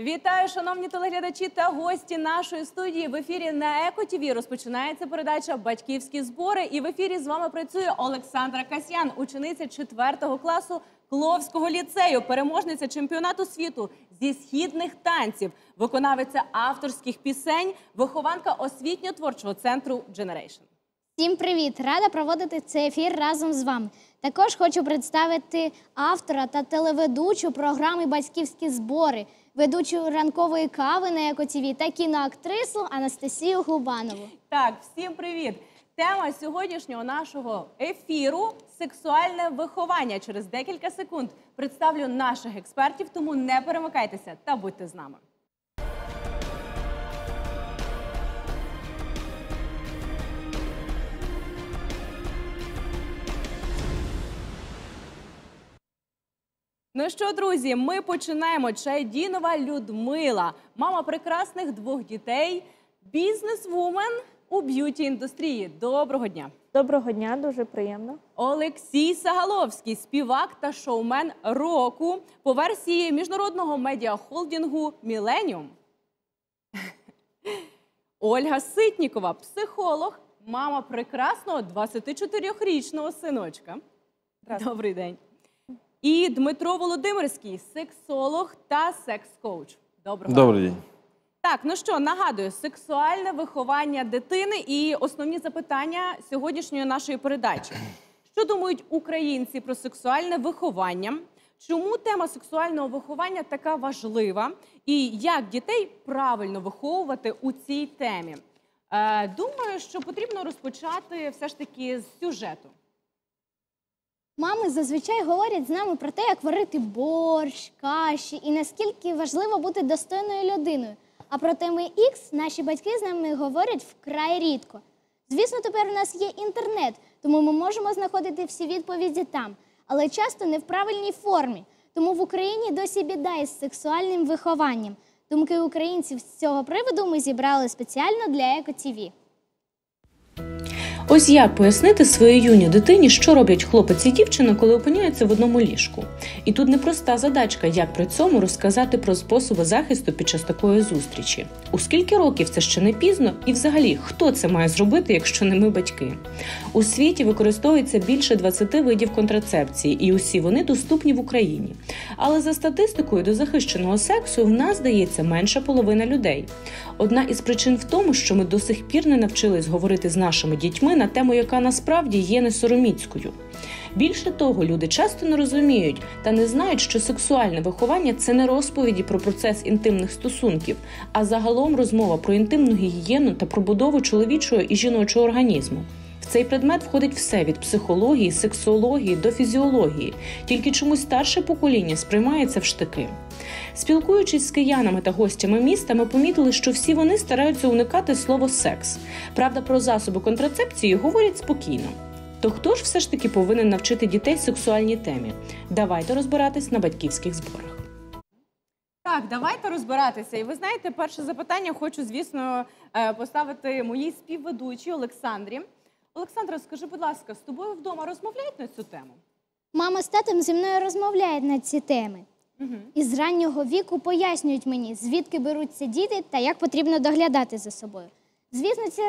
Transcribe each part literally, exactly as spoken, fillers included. Вітаю, шановні телеглядачі та гості нашої студії. В ефірі на ЕКО-ТВ розпочинається передача «Батьківські збори». І в ефірі з вами працює Олександра Касьян, учениця четвертого класу Кловського ліцею, переможниця Чемпіонату світу зі східних танців, виконавиця авторських пісень, вихованка освітньо-творчого центру «Дженерейшн». Всім привіт! Рада проводити цей ефір разом з вами. Також хочу представити автора та телеведучу програми «Батьківські збори», ведучу «Ранкової кави» на ЕКО-ТВ та кіноактрису Анастасію Хлобанову. Так, всім привіт! Тема сьогоднішнього нашого ефіру – сексуальне виховання. Через декілька секунд представлю наших експертів, тому не перемикайтеся та будьте з нами. Ну що, друзі, ми починаємо. Чайдінова Людмила, мама прекрасних двох дітей, бізнес-вумен у б'юті-індустрії. Доброго дня. Доброго дня, дуже приємно. Олексій Сагаловський, співак та шоумен року по версії міжнародного медіахолдингу Millennium. Ольга Ситнікова, психолог, мама прекрасного двадцятичотирирічного синочка. Добрий день. І Дмитро Володимирський, сексолог та секс-коуч. Доброго дня. Добрий день. Так, ну що, нагадую, сексуальне виховання дитини і основні запитання сьогоднішньої нашої передачі. Що думають українці про сексуальне виховання? Чому тема сексуального виховання така важлива? І як дітей правильно виховувати у цій темі? Е, думаю, що потрібно розпочати все ж таки з сюжету. Мами зазвичай говорять з нами про те, як варити борщ, каші і наскільки важливо бути достойною людиною. А про теми ікс наші батьки з нами говорять вкрай рідко. Звісно, тепер у нас є інтернет, тому ми можемо знаходити всі відповіді там, але часто не в правильній формі. Тому в Україні досі біда із сексуальним вихованням. Думки українців з цього приводу ми зібрали спеціально для ЕКО-ТВ. Ось як пояснити своїй юній дитині, що роблять хлопець і дівчина, коли опиняються в одному ліжку. І тут непроста задачка, як при цьому розказати про способи захисту під час такої зустрічі. У скільки років це ще не пізно? І взагалі, хто це має зробити, якщо не ми батьки? У світі використовується більше двадцяти видів контрацепції, і усі вони доступні в Україні. Але за статистикою до захищеного сексу в нас, здається, менша половина людей. Одна із причин в тому, що ми до сих пір не навчились говорити з нашими дітьми на тему, яка насправді є несороміцькою. Більше того, люди часто не розуміють та не знають, що сексуальне виховання – це не розповіді про процес інтимних стосунків, а загалом розмова про інтимну гігієну та про будову чоловічого і жіночого організму. В цей предмет входить все від психології, сексології до фізіології, тільки чомусь старше покоління сприймається в штики. Спілкуючись з киянами та гостями міста, ми помітили, що всі вони стараються уникати слово «секс». Правда, про засоби контрацепції говорять спокійно. То хто ж все ж таки повинен навчити дітей сексуальній темі? Давайте розбиратись на батьківських зборах. Так, давайте розбиратися. І ви знаєте, перше запитання хочу, звісно, поставити моїй співведучій Олександрі. Олександра, скажи, будь ласка, з тобою вдома розмовляють на цю тему? Мама з татом зі мною розмовляють на ці теми. Угу. І з раннього віку пояснюють мені, звідки беруться діти та як потрібно доглядати за собою. Звісно, ці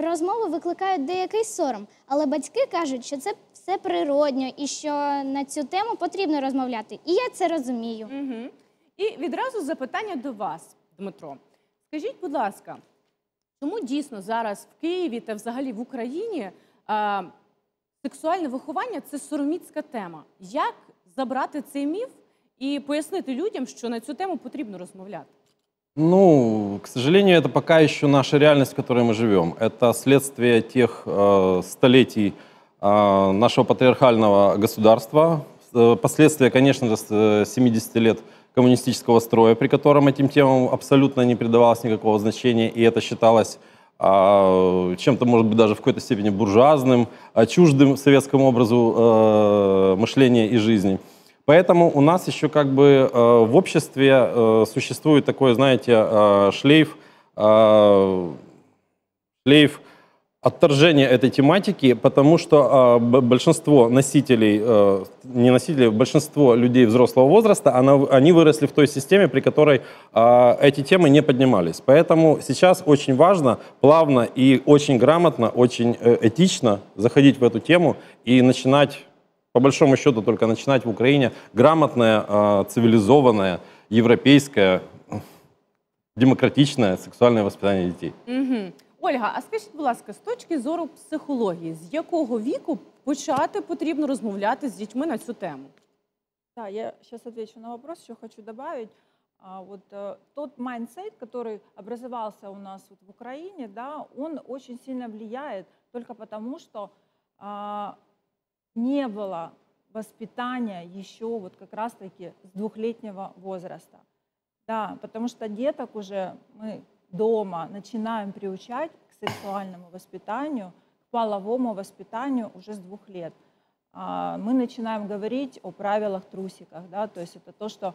розмови викликають деякий сором, але батьки кажуть, що це все природньо і що на цю тему потрібно розмовляти. І я це розумію. Угу. І відразу запитання до вас, Дмитро. Скажіть, будь ласка, чому дійсно зараз в Києві та взагалі в Україні а, сексуальне виховання – це сороміцька тема? Як забрати цей міф и пояснить людям, что на эту тему потрібно розмовляти? Ну, к сожалению, это пока еще наша реальность, в которой мы живем. Это следствие тех э, столетий э, нашего патриархального государства, последствия, конечно же, семидесяти лет коммунистического строя, при котором этим темам абсолютно не придавалось никакого значения, и это считалось э, чем-то, может быть, даже в какой-то степени буржуазным, чуждым советскому образу э, мышления и жизни. Поэтому у нас еще как бы э, в обществе э, существует такой, знаете, э, шлейф, э, шлейф отторжение этой тематики, потому что э, большинство носителей, э, не носителей, большинство людей взрослого возраста, она, они выросли в той системе, при которой э, эти темы не поднимались. Поэтому сейчас очень важно плавно и очень грамотно, очень э, этично заходить в эту тему и начинать, по большому счету, только начинать в Украине грамотное, э, цивилизованное, европейское, демократичное сексуальное воспитание детей. Mm-hmm. Ольга, а скажіть, будь ласка, з точки зору психології, з якого віку почати потрібно розмовляти з дітьми на цю тему? Да, я сейчас отвечу на вопрос, еще хочу добавить. Вот тот майндсет, который образовался у нас вот в Украине, да, он очень сильно влияет только потому, что а, не было воспитания еще вот как раз-таки с двухлетнего возраста. Да, потому что деток уже мы... дома начинаем приучать к сексуальному воспитанию, к половому воспитанию уже с двух лет. Мы начинаем говорить о правилах трусиках, да, то есть это то, что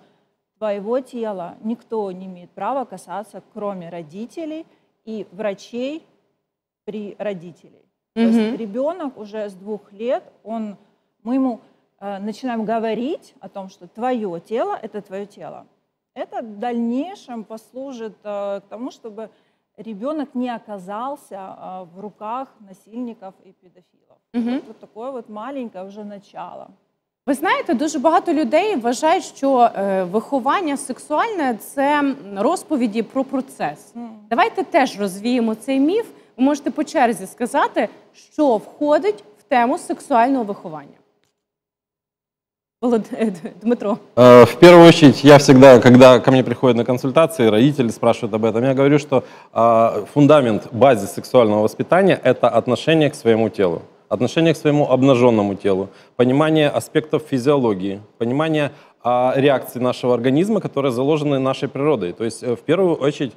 твоего тела никто не имеет права касаться, кроме родителей и врачей при родителей. Mm-hmm. То есть ребенок уже с двух лет, он, мы ему э, начинаем говорить о том, что твое тело – это твое тело. Это в дальнейшем послужит э, к тому, чтобы ребенок не оказался э, в руках насильников и педофилов. Угу. Вот такое вот маленькое уже начало. Ви знаєте, дуже багато людей вважають, що е, виховання сексуальне – це розповіді про процес. Mm. Давайте теж розвіємо цей міф. Ви можете по черзі сказати, що входить в тему сексуального виховання. Дмитро. В первую очередь, я всегда, когда ко мне приходят на консультации, родители спрашивают об этом, я говорю, что фундамент, базис сексуального воспитания – это отношение к своему телу, отношение к своему обнаженному телу, понимание аспектов физиологии, понимание реакций нашего организма, которые заложены нашей природой. То есть, в первую очередь,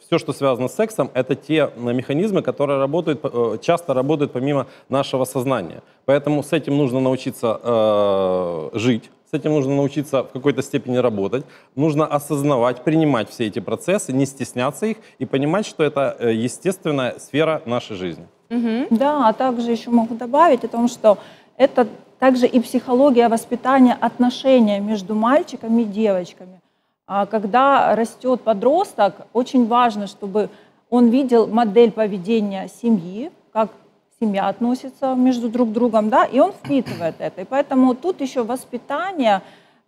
все, что связано с сексом, это те механизмы, которые работают, часто работают помимо нашего сознания. Поэтому с этим нужно научиться э, жить, с этим нужно научиться в какой-то степени работать. Нужно осознавать, принимать все эти процессы, не стесняться их и понимать, что это естественная сфера нашей жизни. Угу. Да, а также еще могу добавить о том, что это также и психология воспитания отношения между мальчиками и девочками. Когда растет подросток, очень важно, чтобы он видел модель поведения семьи, как семья относится между друг другом, да, и он впитывает это. И поэтому тут еще воспитание,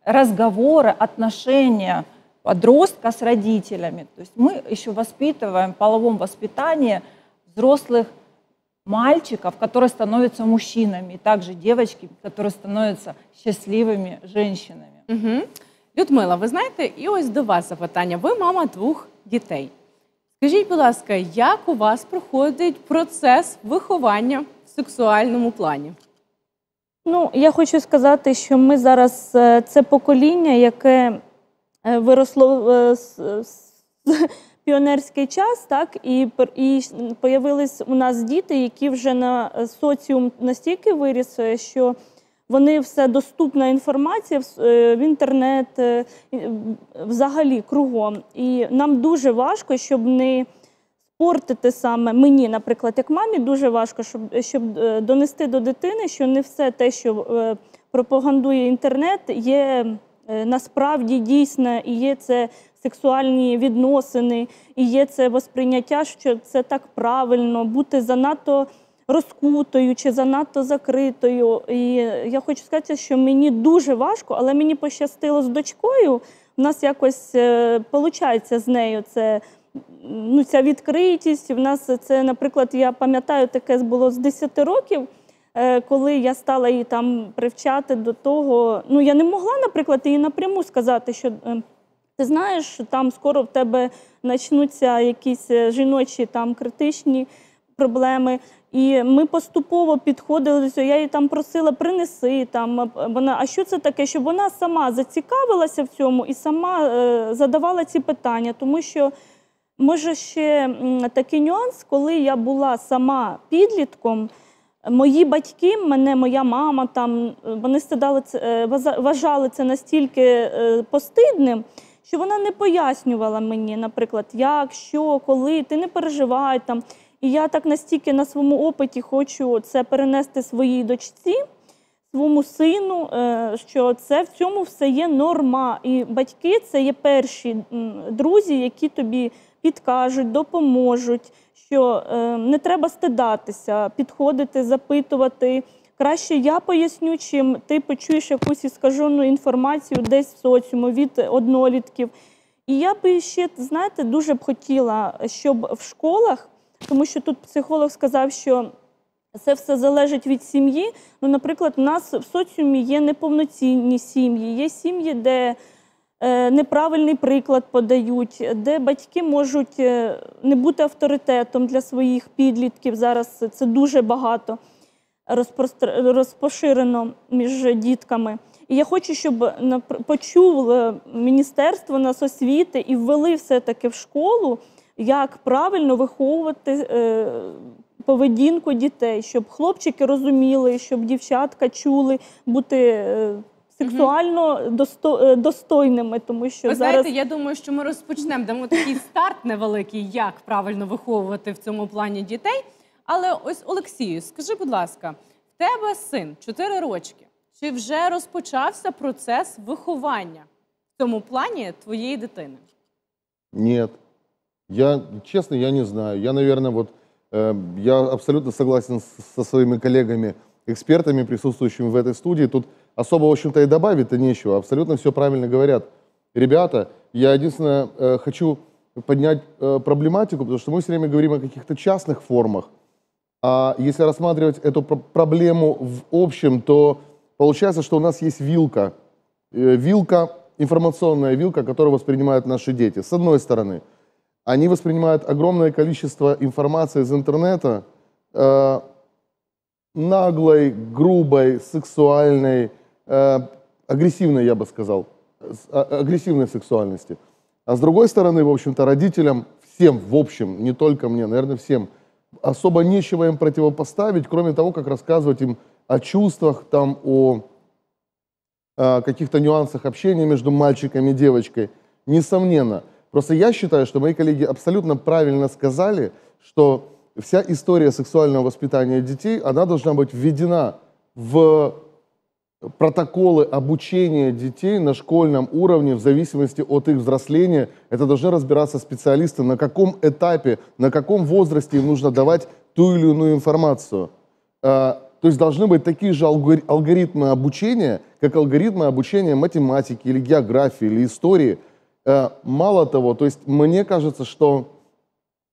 разговоры, отношения подростка с родителями. То есть мы еще воспитываем в половом воспитании взрослых мальчиков, которые становятся мужчинами, и также девочки, которые становятся счастливыми женщинами. Угу. Людмила, ви знаєте, і ось до вас запитання. Ви мама двох дітей. Скажіть, будь ласка, як у вас проходить процес виховання в сексуальному плані? Ну, я хочу сказати, що ми зараз це покоління, яке виросло в піонерський час, так, і, і появились у нас діти, які вже на соціум настільки виріс, що вони все доступна інформація в інтернет, взагалі кругом. І нам дуже важко, щоб не спортити саме, мені, наприклад, як мамі, дуже важко, щоб, щоб донести до дитини, що не все те, що пропагандує інтернет, є насправді дійсно, і є це сексуальні відносини, і є це восприйняття, що це так правильно, бути занадто розкутою чи занадто закритою. І я хочу сказати, що мені дуже важко, але мені пощастило з дочкою. У нас якось виходить з нею це, ну, ця відкритість. У нас це, наприклад, я пам'ятаю, таке було з десяти років, коли я стала її там привчати до того. Ну, я не могла, наприклад, їй напряму сказати, що ти знаєш, там скоро в тебе почнуться якісь жіночі там критичні проблеми. І ми поступово підходили до цього, я її там просила, принеси, там, вона, а що це таке, щоб вона сама зацікавилася в цьому і сама е, задавала ці питання. Тому що, може, ще м, такий нюанс, коли я була сама підлітком, мої батьки, мене, моя мама, там, вони стидали, е, вважали це настільки е, постидним, що вона не пояснювала мені, наприклад, як, що, коли, ти не переживай, там. І я так настільки на своєму опиті хочу це перенести своїй дочці, своєму сину, що це в цьому все є норма. І батьки – це є перші друзі, які тобі підкажуть, допоможуть, що не треба стидатися, підходити, запитувати. Краще я поясню, чим ти почуєш якусь іскажену інформацію десь в соціумі від однолітків. І я би ще, знаєте, дуже б хотіла, щоб в школах, тому що тут психолог сказав, що це все залежить від сім'ї. Ну, наприклад, у нас в соціумі є неповноцінні сім'ї, є сім'ї, де неправильний приклад подають, де батьки можуть не бути авторитетом для своїх підлітків. Зараз це дуже багато розпоширено між дітками. І я хочу, щоб почуло Міністерство нацосвіти і ввели все-таки в школу, як правильно виховувати поведінку дітей, щоб хлопчики розуміли, щоб дівчатка чули, бути сексуально достойними. Ви знаєте, я думаю, що ми розпочнемо, дамо такий старт невеликий, як правильно виховувати в цьому плані дітей. Але ось, Олексію, скажи, будь ласка, в тебе син чотири рочки. Чи вже розпочався процес виховання в цьому плані твоєї дитини? Ні. Я, честно, я не знаю. Я, наверное, вот, э, я абсолютно согласен со своими коллегами, экспертами, присутствующими в этой студии. Тут особо, в общем-то, и добавить-то нечего. Абсолютно все правильно говорят. Ребята, я единственное э, хочу поднять э, проблематику, потому что мы все время говорим о каких-то частных формах. А если рассматривать эту пр- проблему в общем, то получается, что у нас есть вилка. Э, вилка, информационная вилка, которую воспринимают наши дети. С одной стороны, они воспринимают огромное количество информации из интернета, э, наглой, грубой, сексуальной, э, агрессивной, я бы сказал, а, агрессивной сексуальности. А с другой стороны, в общем-то, родителям, всем в общем, не только мне, наверное, всем, особо нечего им противопоставить, кроме того, как рассказывать им о чувствах, там, о, о каких-то нюансах общения между мальчиком и девочкой, несомненно. Просто я считаю, что мои коллеги абсолютно правильно сказали, что вся история сексуального воспитания детей, она должна быть введена в протоколы обучения детей на школьном уровне в зависимости от их взросления. Это должны разбираться специалисты, на каком этапе, на каком возрасте им нужно давать ту или иную информацию. То есть должны быть такие же алгоритмы обучения, как алгоритмы обучения математики или географии или истории. Мало того, то есть мне кажется, что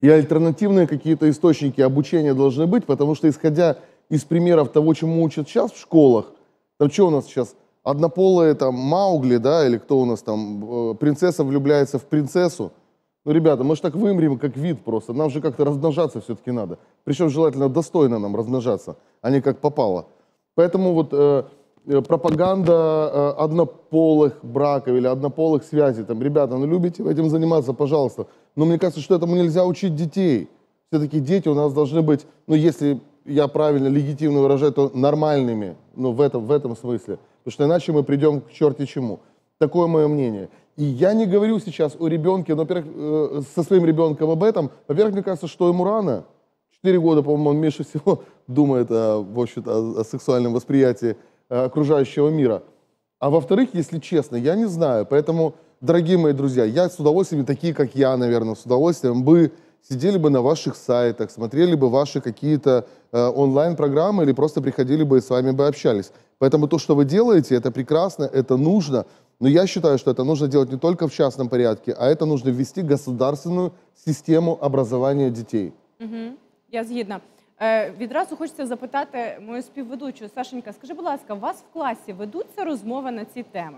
и альтернативные какие-то источники обучения должны быть, потому что, исходя из примеров того, чему учат сейчас в школах, там что у нас сейчас, однополые там Маугли, да, или кто у нас там, принцесса влюбляется в принцессу. Ну, ребята, мы же так вымрем, как вид просто, нам же как-то размножаться все-таки надо. Причем желательно достойно нам размножаться, а не как попало. Поэтому вот... Э, пропаганда однополых браков или однополых связей. Там, ребята, ну любите этим заниматься, пожалуйста. Но мне кажется, что этому нельзя учить детей. Все-таки дети у нас должны быть, ну если я правильно, легитимно выражаю, то нормальными. Ну в этом, в этом смысле. Потому что иначе мы придем к черти чему. Такое мое мнение. И я не говорю сейчас о ребенке, но, во-первых, со своим ребенком об этом. Во-первых, мне кажется, что ему рано. Четыре года, по-моему, он меньше всего думает о, в общем-то, о, о сексуальном восприятии окружающего мира. А во-вторых, если честно, я не знаю. Поэтому, дорогие мои друзья, я с удовольствием, такие как я, наверное, с удовольствием бы сидели бы на ваших сайтах, смотрели бы ваши какие-то э, онлайн-программы или просто приходили бы и с вами бы общались. Поэтому то, что вы делаете, это прекрасно, это нужно. Но я считаю, что это нужно делать не только в частном порядке, а это нужно ввести государственную систему образования детей. Угу. Я згідна. Відразу хочеться запитати мою співведучу. Сашенька, скажи, будь ласка, у вас в класі ведуться розмови на ці теми?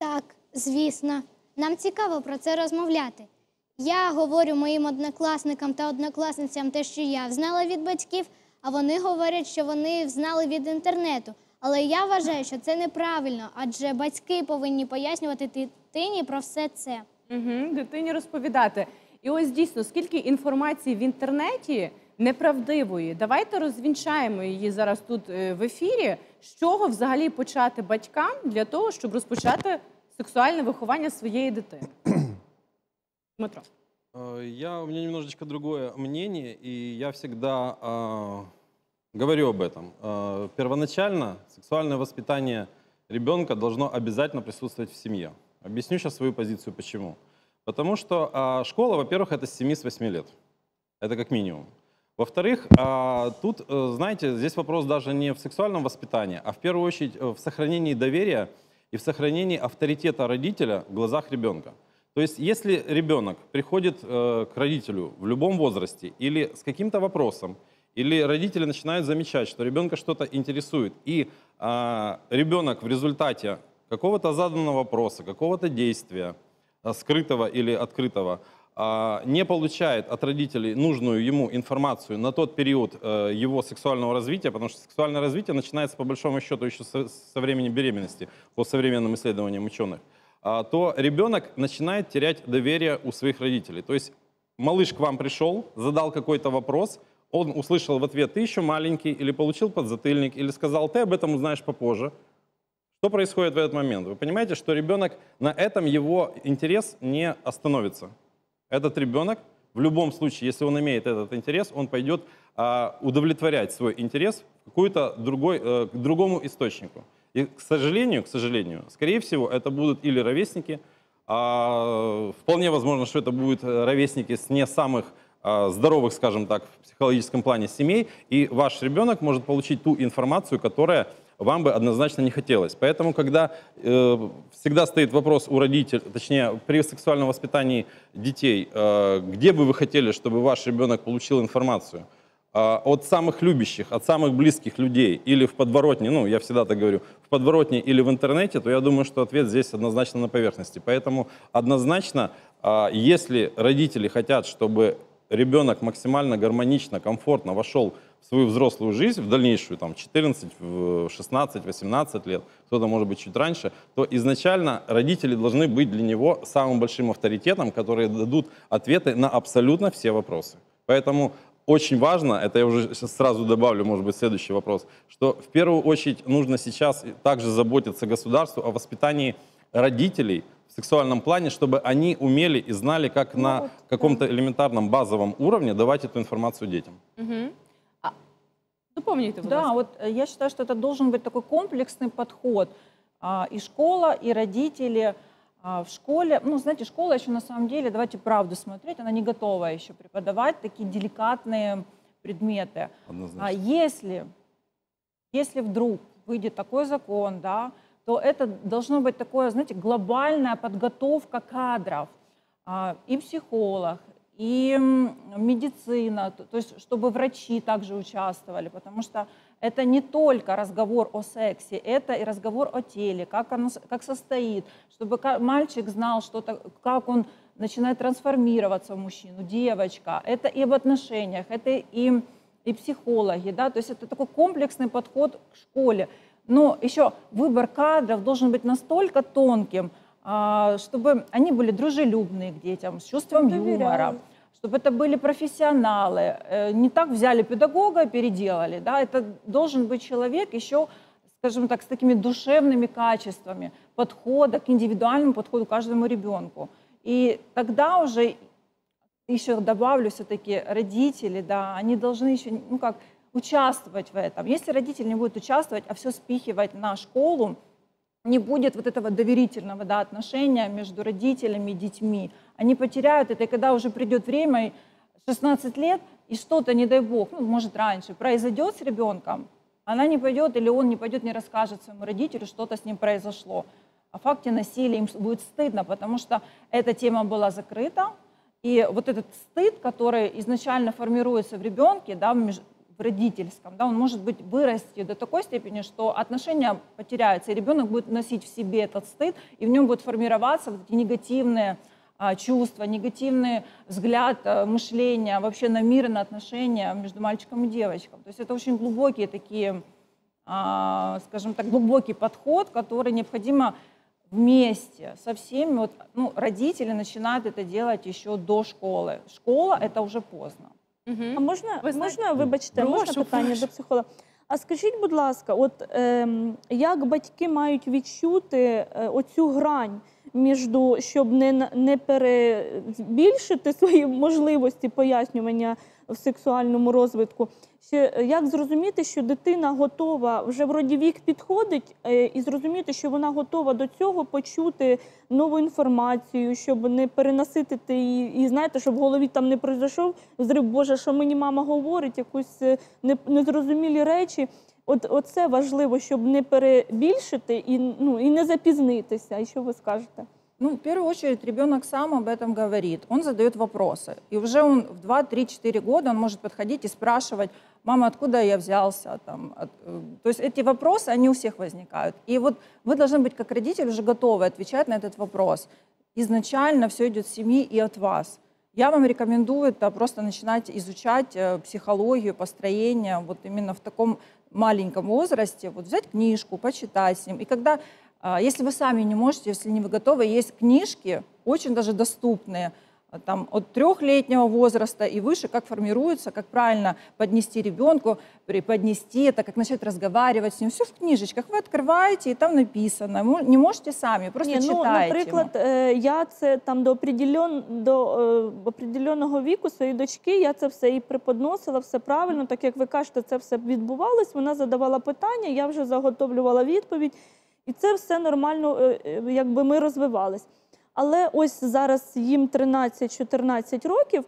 Так, звісно. Нам цікаво про це розмовляти. Я говорю моїм однокласникам та однокласницям те, що я взнала від батьків, а вони говорять, що вони взнали від інтернету. Але я вважаю, що це неправильно, адже батьки повинні пояснювати дитині про все це. Угу, дитині розповідати. І ось дійсно, скільки інформації в інтернеті неправдивої. Давайте розвінчаємо її зараз тут в ефірі. З чого взагалі почати батькам для того, щоб розпочати сексуальне виховання своєї дитини? Дмитро. Я, у меня немножечко другое мнение, и я всегда э, говорю об этом. Э, первоначально сексуальное воспитание ребенка должно обязательно присутствовать в семье. Объясню сейчас свою позицию, почему. Потому что э, школа, во-первых, это с семи-восьми лет. Это как минимум. Во-вторых, э, тут, э, знаете, здесь вопрос даже не в сексуальном воспитании, а в первую очередь в сохранении доверия и в сохранении авторитета родителя в глазах ребенка. То есть, если ребенок приходит э, к родителю в любом возрасте или с каким-то вопросом, или родители начинают замечать, что ребенка что-то интересует, и э, ребенок в результате какого-то заданного вопроса, какого-то действия, э, скрытого или открытого, э, не получает от родителей нужную ему информацию на тот период э, его сексуального развития, потому что сексуальное развитие начинается, по большому счету, еще со, со времени беременности, по современным исследованиям ученых, то ребенок начинает терять доверие у своих родителей. То есть малыш к вам пришел, задал какой-то вопрос, он услышал в ответ: ты еще маленький, или получил подзатыльник, или сказал: ты об этом узнаешь попозже. Что происходит в этот момент? Вы понимаете, что ребенок, на этом его интерес не остановится. Этот ребенок в любом случае, если он имеет этот интерес, он пойдет удовлетворять свой интерес к какой-то другой, к другому источнику. И, к сожалению, к сожалению, скорее всего, это будут или ровесники, а, вполне возможно, что это будут ровесники с не самых а, здоровых, скажем так, в психологическом плане семей, и ваш ребенок может получить ту информацию, которая вам бы однозначно не хотелось. Поэтому, когда э, всегда стоит вопрос у родителей, точнее, при сексуальном воспитании детей, э, где бы вы хотели, чтобы ваш ребенок получил информацию? От самых любящих, от самых близких людей или в подворотне, ну, я всегда так говорю, в подворотне или в интернете, то я думаю, что ответ здесь однозначно на поверхности. Поэтому однозначно, если родители хотят, чтобы ребенок максимально гармонично, комфортно вошел в свою взрослую жизнь, в дальнейшую, там, четырнадцать, шестнадцать, восемнадцать лет, кто-то, может быть, чуть раньше, то изначально родители должны быть для него самым большим авторитетом, которые дадут ответы на абсолютно все вопросы. Поэтому очень важно, это я уже сейчас сразу добавлю, может быть, следующий вопрос, что в первую очередь нужно сейчас также заботиться государству о воспитании родителей в сексуальном плане, чтобы они умели и знали, как ну, на вот, каком-то да. элементарном базовом уровне давать эту информацию детям. Угу. А, напомни это, пожалуйста. Да, вот я считаю, что это должен быть такой комплексный подход. А, и школа, и родители. В школе, ну, знаете, школа еще на самом деле, давайте правду смотреть, она не готова еще преподавать такие деликатные предметы. А если, если вдруг выйдет такой закон, да, то это должно быть такое, знаете, глобальная подготовка кадров, а, и психолог, и медицина, то, то есть чтобы врачи также участвовали, потому что это не только разговор о сексе, это и разговор о теле, как оно как состоит, чтобы мальчик знал, что как он начинает трансформироваться в мужчину, девочка. Это и об отношениях, это и, и психологи, да, то есть это такой комплексный подход к школе. Но еще выбор кадров должен быть настолько тонким, чтобы они были дружелюбные к детям, с чувством юмора, чтобы это были профессионалы, не так взяли педагога и переделали, да, это должен быть человек еще, скажем так, с такими душевными качествами, подхода к индивидуальному подходу к каждому ребенку. И тогда уже, еще добавлю все-таки, родители, да, они должны еще, ну как, участвовать в этом. Если родители не будут участвовать, а все спихивать на школу, не будет вот этого доверительного, да, отношения между родителями и детьми. Они потеряют это, и когда уже придет время, шестнадцать лет, и что-то, не дай бог, ну, может, раньше, произойдет с ребенком, она не пойдет или он не пойдет, не расскажет своему родителю, что-то с ним произошло. О факте насилия им будет стыдно, потому что эта тема была закрыта, и вот этот стыд, который изначально формируется в ребенке, да, между... в родительском, да, он может быть вырасти до такой степени, что отношения потеряются, и ребенок будет носить в себе этот стыд, и в нем будут формироваться вот эти негативные а, чувства, негативный взгляд, а, мышление вообще на мир и на отношения между мальчиком и девочкой. То есть это очень глубокие такие, а, скажем так, глубокий подход, который необходимо вместе со всеми. Вот, ну, родители начинают это делать еще до школы. Школа — это уже поздно. Угу. А можна, ви можна, вибачте, прошу, можна питання прошу. До психолога? А скажіть, будь ласка, от, е, як батьки мають відчути оцю грань между, щоб не, не перебільшити свої можливості пояснювання в сексуальному розвитку. Ще, як зрозуміти, що дитина готова, вже вроді вік підходить, і зрозуміти, що вона готова до цього почути нову інформацію, щоб не перенаситити її, і знаєте, щоб в голові там не пройшов взрив, Боже, що мені мама говорить, якусь незрозумілі речі. От, оце важливо, щоб не перебільшити і, ну, і не запізнитися. І що ви скажете? Ну, в первую очередь, ребенок сам об этом говорит, он задает вопросы. И уже он в два, три, четыре года он может подходить и спрашивать, мама, откуда я взялся? Там, от... То есть эти вопросы, они у всех возникают. И вот вы должны быть, как родитель, уже готовы отвечать на этот вопрос. Изначально все идет с семьи и от вас. Я вам рекомендую это просто начинать изучать психологию, построение вот именно в таком маленьком возрасте. Вот взять книжку, почитать с ним. И когда... Если вы сами не можете, если не вы готовы, есть книжки, очень даже доступные, там, от трехлетнего возраста и выше, как формируется, как правильно поднести ребенку, преподнести это, как начать разговаривать с ним. Все в книжечках вы открываете, и там написано. Вы не можете сами, просто не, читаете. Ну, наприклад, я це, там, до, определен... до е, определеного віку своєї дочки, я це все і преподносила, все правильно, так як ви кажете, це все відбувалось, вона задавала питання, я вже заготовлювала відповідь. І це все нормально, якби ми розвивались. Але ось зараз їм тринадцять-чотирнадцять років,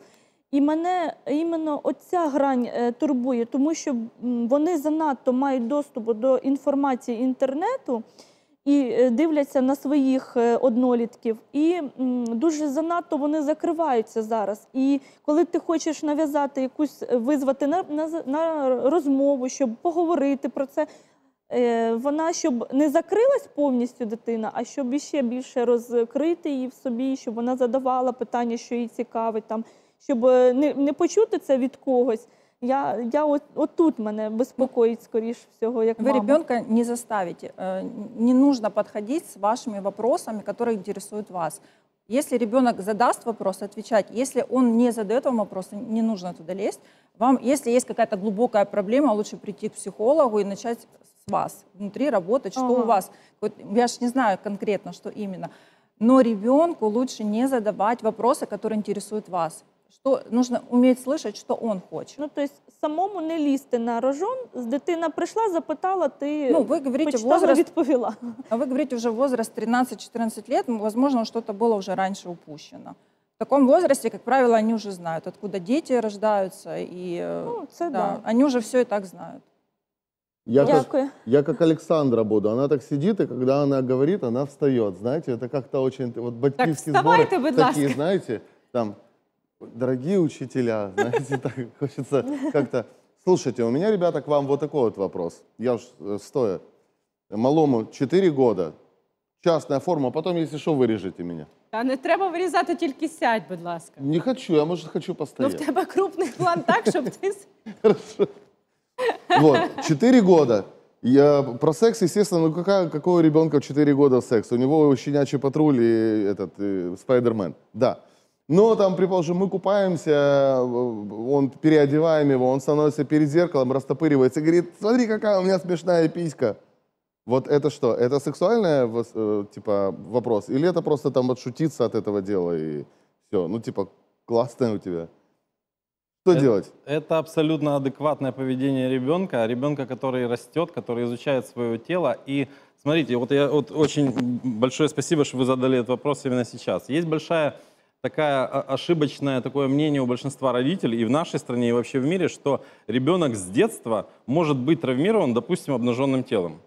і мене іменно оця грань турбує, тому що вони занадто мають доступ до інформації інтернету і дивляться на своїх однолітків. І дуже занадто вони закриваються зараз. І коли ти хочеш нав'язати якусь, визвати на, на, на розмову, щоб поговорити про це, вона, щоб не закрилась повністю дитина, а щоб іще більше розкрити її в собі, щоб вона задавала питання, що її цікавить, там, щоб не, не почути це від когось. Я, я от, от тут мене беспокоит, скоріше всього, як мама. Вы ребенка не заставите, не нужно подходить с вашими вопросами, которые интересуют вас. Если ребенок задаст вопрос, отвечать. Если он не задает вам вопрос, не нужно туда лезть. Вам, если есть какая-то глубокая проблема, лучше прийти к психологу и начать с вас, внутри работать, что ага. у вас. Я же не знаю конкретно, что именно. Но ребенку лучше не задавать вопросы, которые интересуют вас. Что нужно уметь слышать, что он хочет. Ну, то есть самому не лізти на рожон, дитина пришла, запитала, ты ну, вы говорите, почитала, возраст... отповела. А вы говорите, уже возраст тринадцать-четырнадцать лет, возможно, что-то было уже раньше упущено. В таком возрасте, как правило, они уже знают, откуда дети рождаются, и ну, да, да. они уже все и так знают. Я как, я как Александра буду. Она так сидит, и когда она говорит, она встает. Знаете, это как-то очень... Вот батьківські збори такие, знаете, там... Дорогие учителя, знаете, так хочется как-то... Слушайте, у меня, ребята, к вам вот такой вот вопрос. Я уж стоя. Малому четыре года, частная форма, потом, если что, вырежете меня. Та не треба вирізати, тільки сядь, будь ласка. Не хочу, я, может, хочу постоять. Ну, в тебе крупный план так, чтобы ты... Хорошо. Вот, четыре года. Я... Про секс, естественно, ну какая, какого ребенка в четыре года секс? У него щенячий патруль и этот, и Спайдермен. Да. Но там, предположим, мы купаемся, он, переодеваем его, он становится перед зеркалом, растопыривается и говорит, смотри, какая у меня смешная писька. Вот это что? Это сексуальный типа, вопрос? Или это просто там отшутиться от этого дела и все? Ну, типа, классное у тебя. Что это, делать? Это абсолютно адекватное поведение ребенка, ребенка, который растет, который изучает свое тело и... Смотрите, вот я вот очень большое спасибо, что вы задали этот вопрос именно сейчас. Есть большая... Такое ошибочное такое мнение у большинства родителей и в нашей стране, и вообще в мире, что ребенок с детства может быть травмирован, допустим, обнаженным телом.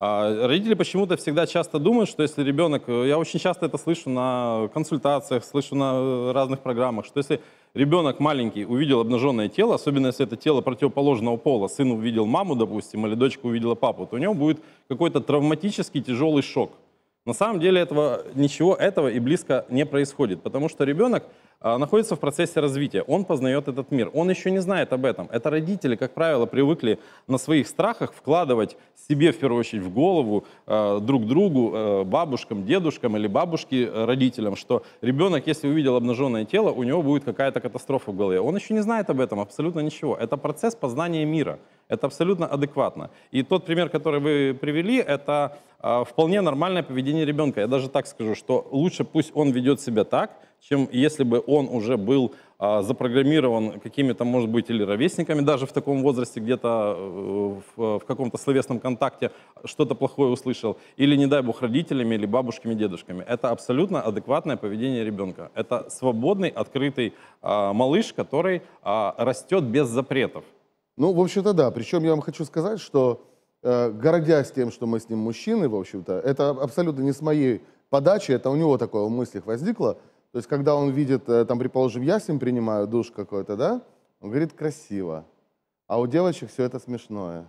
А родители почему-то всегда часто думают, что если ребенок, я очень часто это слышу на консультациях, слышу на разных программах, что если ребенок маленький увидел обнаженное тело, особенно если это тело противоположного пола, сын увидел маму, допустим, или дочка увидела папу, то у него будет какой-то травматический тяжелый шок. На самом деле этого, ничего этого и близко не происходит, потому что ребенок находится в процессе развития, он познает этот мир, он еще не знает об этом. Это родители, как правило, привыкли на своих страхах вкладывать себе, в первую очередь, в голову, друг другу, бабушкам, дедушкам или бабушке, родителям, что ребенок, если увидел обнаженное тело, у него будет какая-то катастрофа в голове. Он еще не знает об этом абсолютно ничего. Это процесс познания мира. Это абсолютно адекватно. И тот пример, который вы привели, это э, вполне нормальное поведение ребенка. Я даже так скажу, что лучше пусть он ведет себя так, чем если бы он уже был э, запрограммирован какими-то, может быть, или ровесниками, даже в таком возрасте, где-то э, в, в каком-то словесном контакте что-то плохое услышал, или, не дай бог, родителями, или бабушками, дедушками. Это абсолютно адекватное поведение ребенка. Это свободный, открытый э, малыш, который э, растет без запретов. Ну, в общем-то, да. Причем я вам хочу сказать, что, э, гордясь тем, что мы с ним мужчины, в общем-то, это абсолютно не с моей подачи, это у него такое в мыслях возникло. То есть, когда он видит, э, там, предположим, я с ним принимаю душ какой-то, да, он говорит, красиво. А у девочек все это смешное.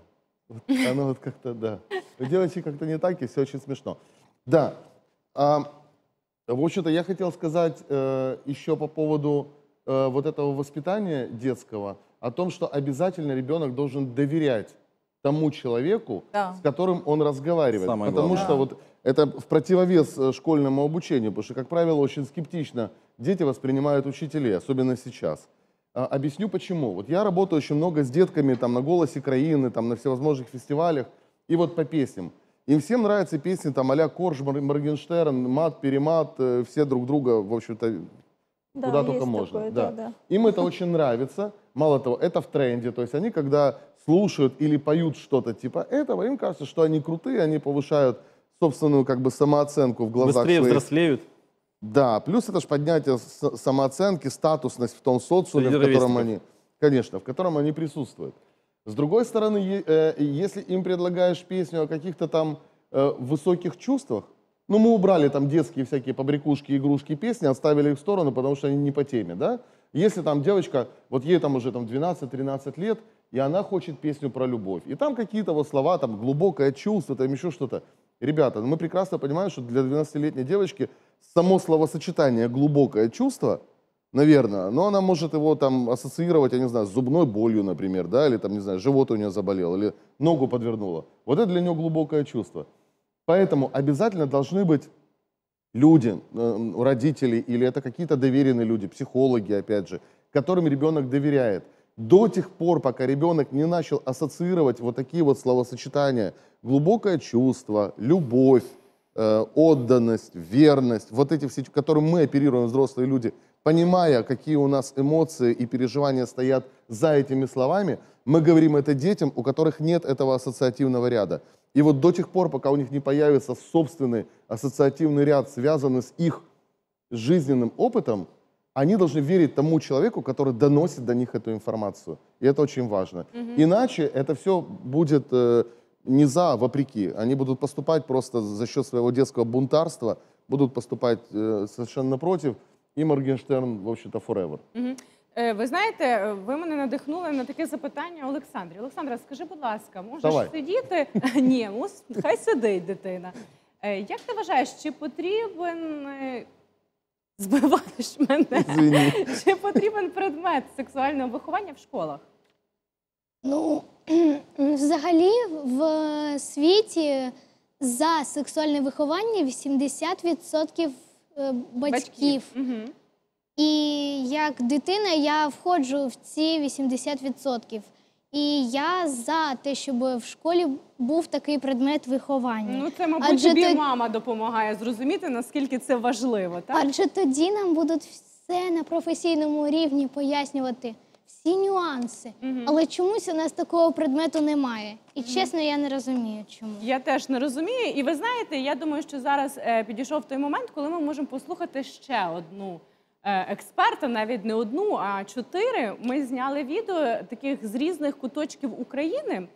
Вот, оно вот как-то, да. У девочек как-то не так, и все очень смешно. Да. Э, в общем-то, я хотел сказать э, еще по поводу э, вот этого воспитания детского, о том, что обязательно ребенок должен доверять тому человеку, да, с которым он разговаривает. Самое потому главное. Что вот это в противовес школьному обучению, потому что, как правило, очень скептично дети воспринимают учителей, особенно сейчас. А, объясню почему. Вот я работаю очень много с детками там, на «Голосе Краины», там, на всевозможных фестивалях, и вот по песням. Им всем нравятся песни там «Аля Корж», «Моргенштерн», «Мат», «Перемат», все друг друга, в общем-то, да, куда только можно. Такое, да. Да, да. Им это очень нравится. Мало того, это в тренде, то есть они, когда слушают или поют что-то типа этого, им кажется, что они крутые, они повышают собственную как бы самооценку в глазах своих. Быстрее взрослеют. Да, плюс это же поднятие самооценки, статусность в том социуме, в котором они, конечно, в котором они присутствуют. С другой стороны, если им предлагаешь песню о каких-то там высоких чувствах, ну мы убрали там детские всякие побрякушки, игрушки, песни, отставили их в сторону, потому что они не по теме, да? Если там девочка, вот ей там уже там двенадцать-тринадцать лет, и она хочет песню про любовь. И там какие-то вот слова, там глубокое чувство, там еще что-то. Ребята, ну мы прекрасно понимаем, что для двенадцатилетней девочки само словосочетание «глубокое чувство», наверное, но она может его там ассоциировать, я не знаю, с зубной болью, например, да, или там, не знаю, живот у нее заболел, или ногу подвернула. Вот это для нее глубокое чувство. Поэтому обязательно должны быть люди, родители, или это какие-то доверенные люди, психологи, опять же, которым ребенок доверяет. До тех пор, пока ребенок не начал ассоциировать вот такие вот словосочетания: глубокое чувство, любовь, э, отданность, верность, вот эти все, которым мы оперируем, взрослые люди, понимая, какие у нас эмоции и переживания стоят за этими словами, мы говорим это детям, у которых нет этого ассоциативного ряда. И вот до тех пор, пока у них не появится собственный ассоциативный ряд, связанный с их жизненным опытом, они должны верить тому человеку, который доносит до них эту информацию. И это очень важно. Mm-hmm. Иначе это все будет э, не за, а вопреки. Они будут поступать просто за счет своего детского бунтарства, будут поступать э, совершенно напротив. И Моргенштерн, в общем-то, forever. Mm-hmm. Ви знаєте, ви мене надихнули на таке запитання Олександрі. Олександра, скажи, будь ласка, можеш Давай. Сидіти? Ні, хай сидить дитина. Як ти вважаєш, чи потрібен... Збиваєш мене. Извини. Чи потрібен предмет сексуального виховання в школах? Ну, взагалі, в світі за сексуальне виховання вісімдесят відсотків батьків. Батьків. Угу. І як дитина я входжу в ці вісімдесят відсотків. І я за те, щоб в школі був такий предмет виховання. Ну, це, мабуть, Адже тобі тод... мама допомагає зрозуміти, наскільки це важливо, так? Адже тоді нам будуть все на професійному рівні пояснювати, всі нюанси. Угу. Але чомусь у нас такого предмету немає. І, чесно, я не розумію, чому. Я теж не розумію. І ви знаєте, я думаю, що зараз е, підійшов той момент, коли ми можемо послухати ще одну експерта, навіть не одну, а чотири. Ми зняли відео таких з різних куточків України,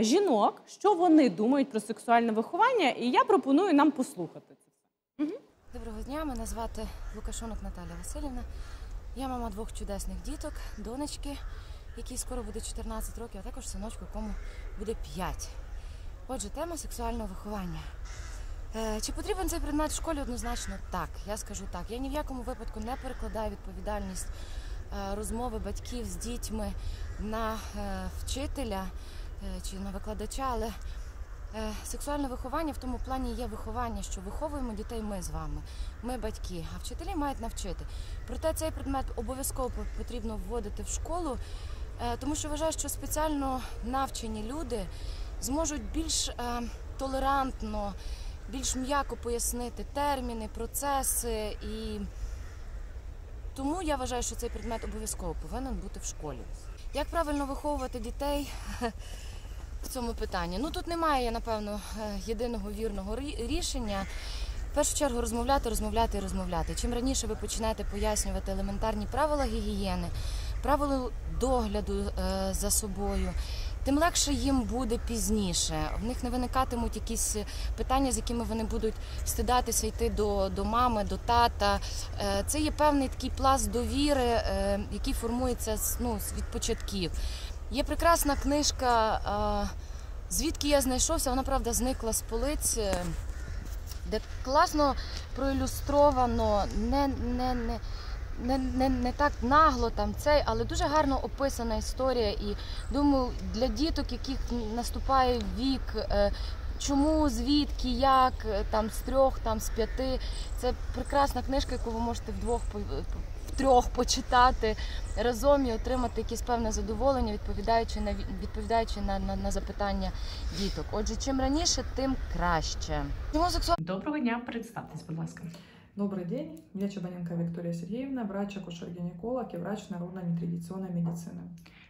жінок, що вони думають про сексуальне виховання, і я пропоную нам послухати. Угу. Доброго дня, мене звати Лукашонок Наталья Васильевна. Я мама двох чудесних діток, донечки, якій скоро буде чотирнадцять років, а також синочку, кому буде п'ять. Отже, тема сексуального виховання. Чи потрібен цей предмет в школі? Однозначно так, я скажу так. Я ні в якому випадку не перекладаю відповідальність розмови батьків з дітьми на вчителя чи на викладача, але сексуальне виховання в тому плані є виховання, що виховуємо дітей ми з вами, ми батьки, а вчителі мають навчити. Проте цей предмет обов'язково потрібно вводити в школу, тому що вважаю, що спеціально навчені люди зможуть більш толерантно, більш м'яко пояснити терміни, процеси, і тому я вважаю, що цей предмет обов'язково повинен бути в школі. Як правильно виховувати дітей в цьому питанні? Ну, тут немає, напевно, єдиного вірного рішення. В першу чергу розмовляти, розмовляти і розмовляти. Чим раніше ви починаєте пояснювати елементарні правила гігієни, правила догляду за собою, тим легше їм буде пізніше. В них не виникатимуть якісь питання, з якими вони будуть стидатися йти до, до мами, до тата. Це є певний такий пласт довіри, який формується ну, від початків. Є прекрасна книжка «Звідки я знайшовся», вона, правда, зникла з полиць, де класно проілюстровано, не, не, не, не, не, не так нагло там цей, але дуже гарно описана історія. І думаю, для діток, яких наступає вік, чому, звідки, як, там з трьох, там з п'яти, це прекрасна книжка, яку ви можете вдвох трьох почитати разом і отримати якесь певне задоволення, відповідаючи на відповідаючи на, на, на запитання діток. Отже, чим раніше, тим краще. Доброго дня, представтесь, будь ласка. Добрый день, я Чебаненко Виктория Сергеевна, врач-акушер-гинеколог и врач народной нетрадиционной медицины.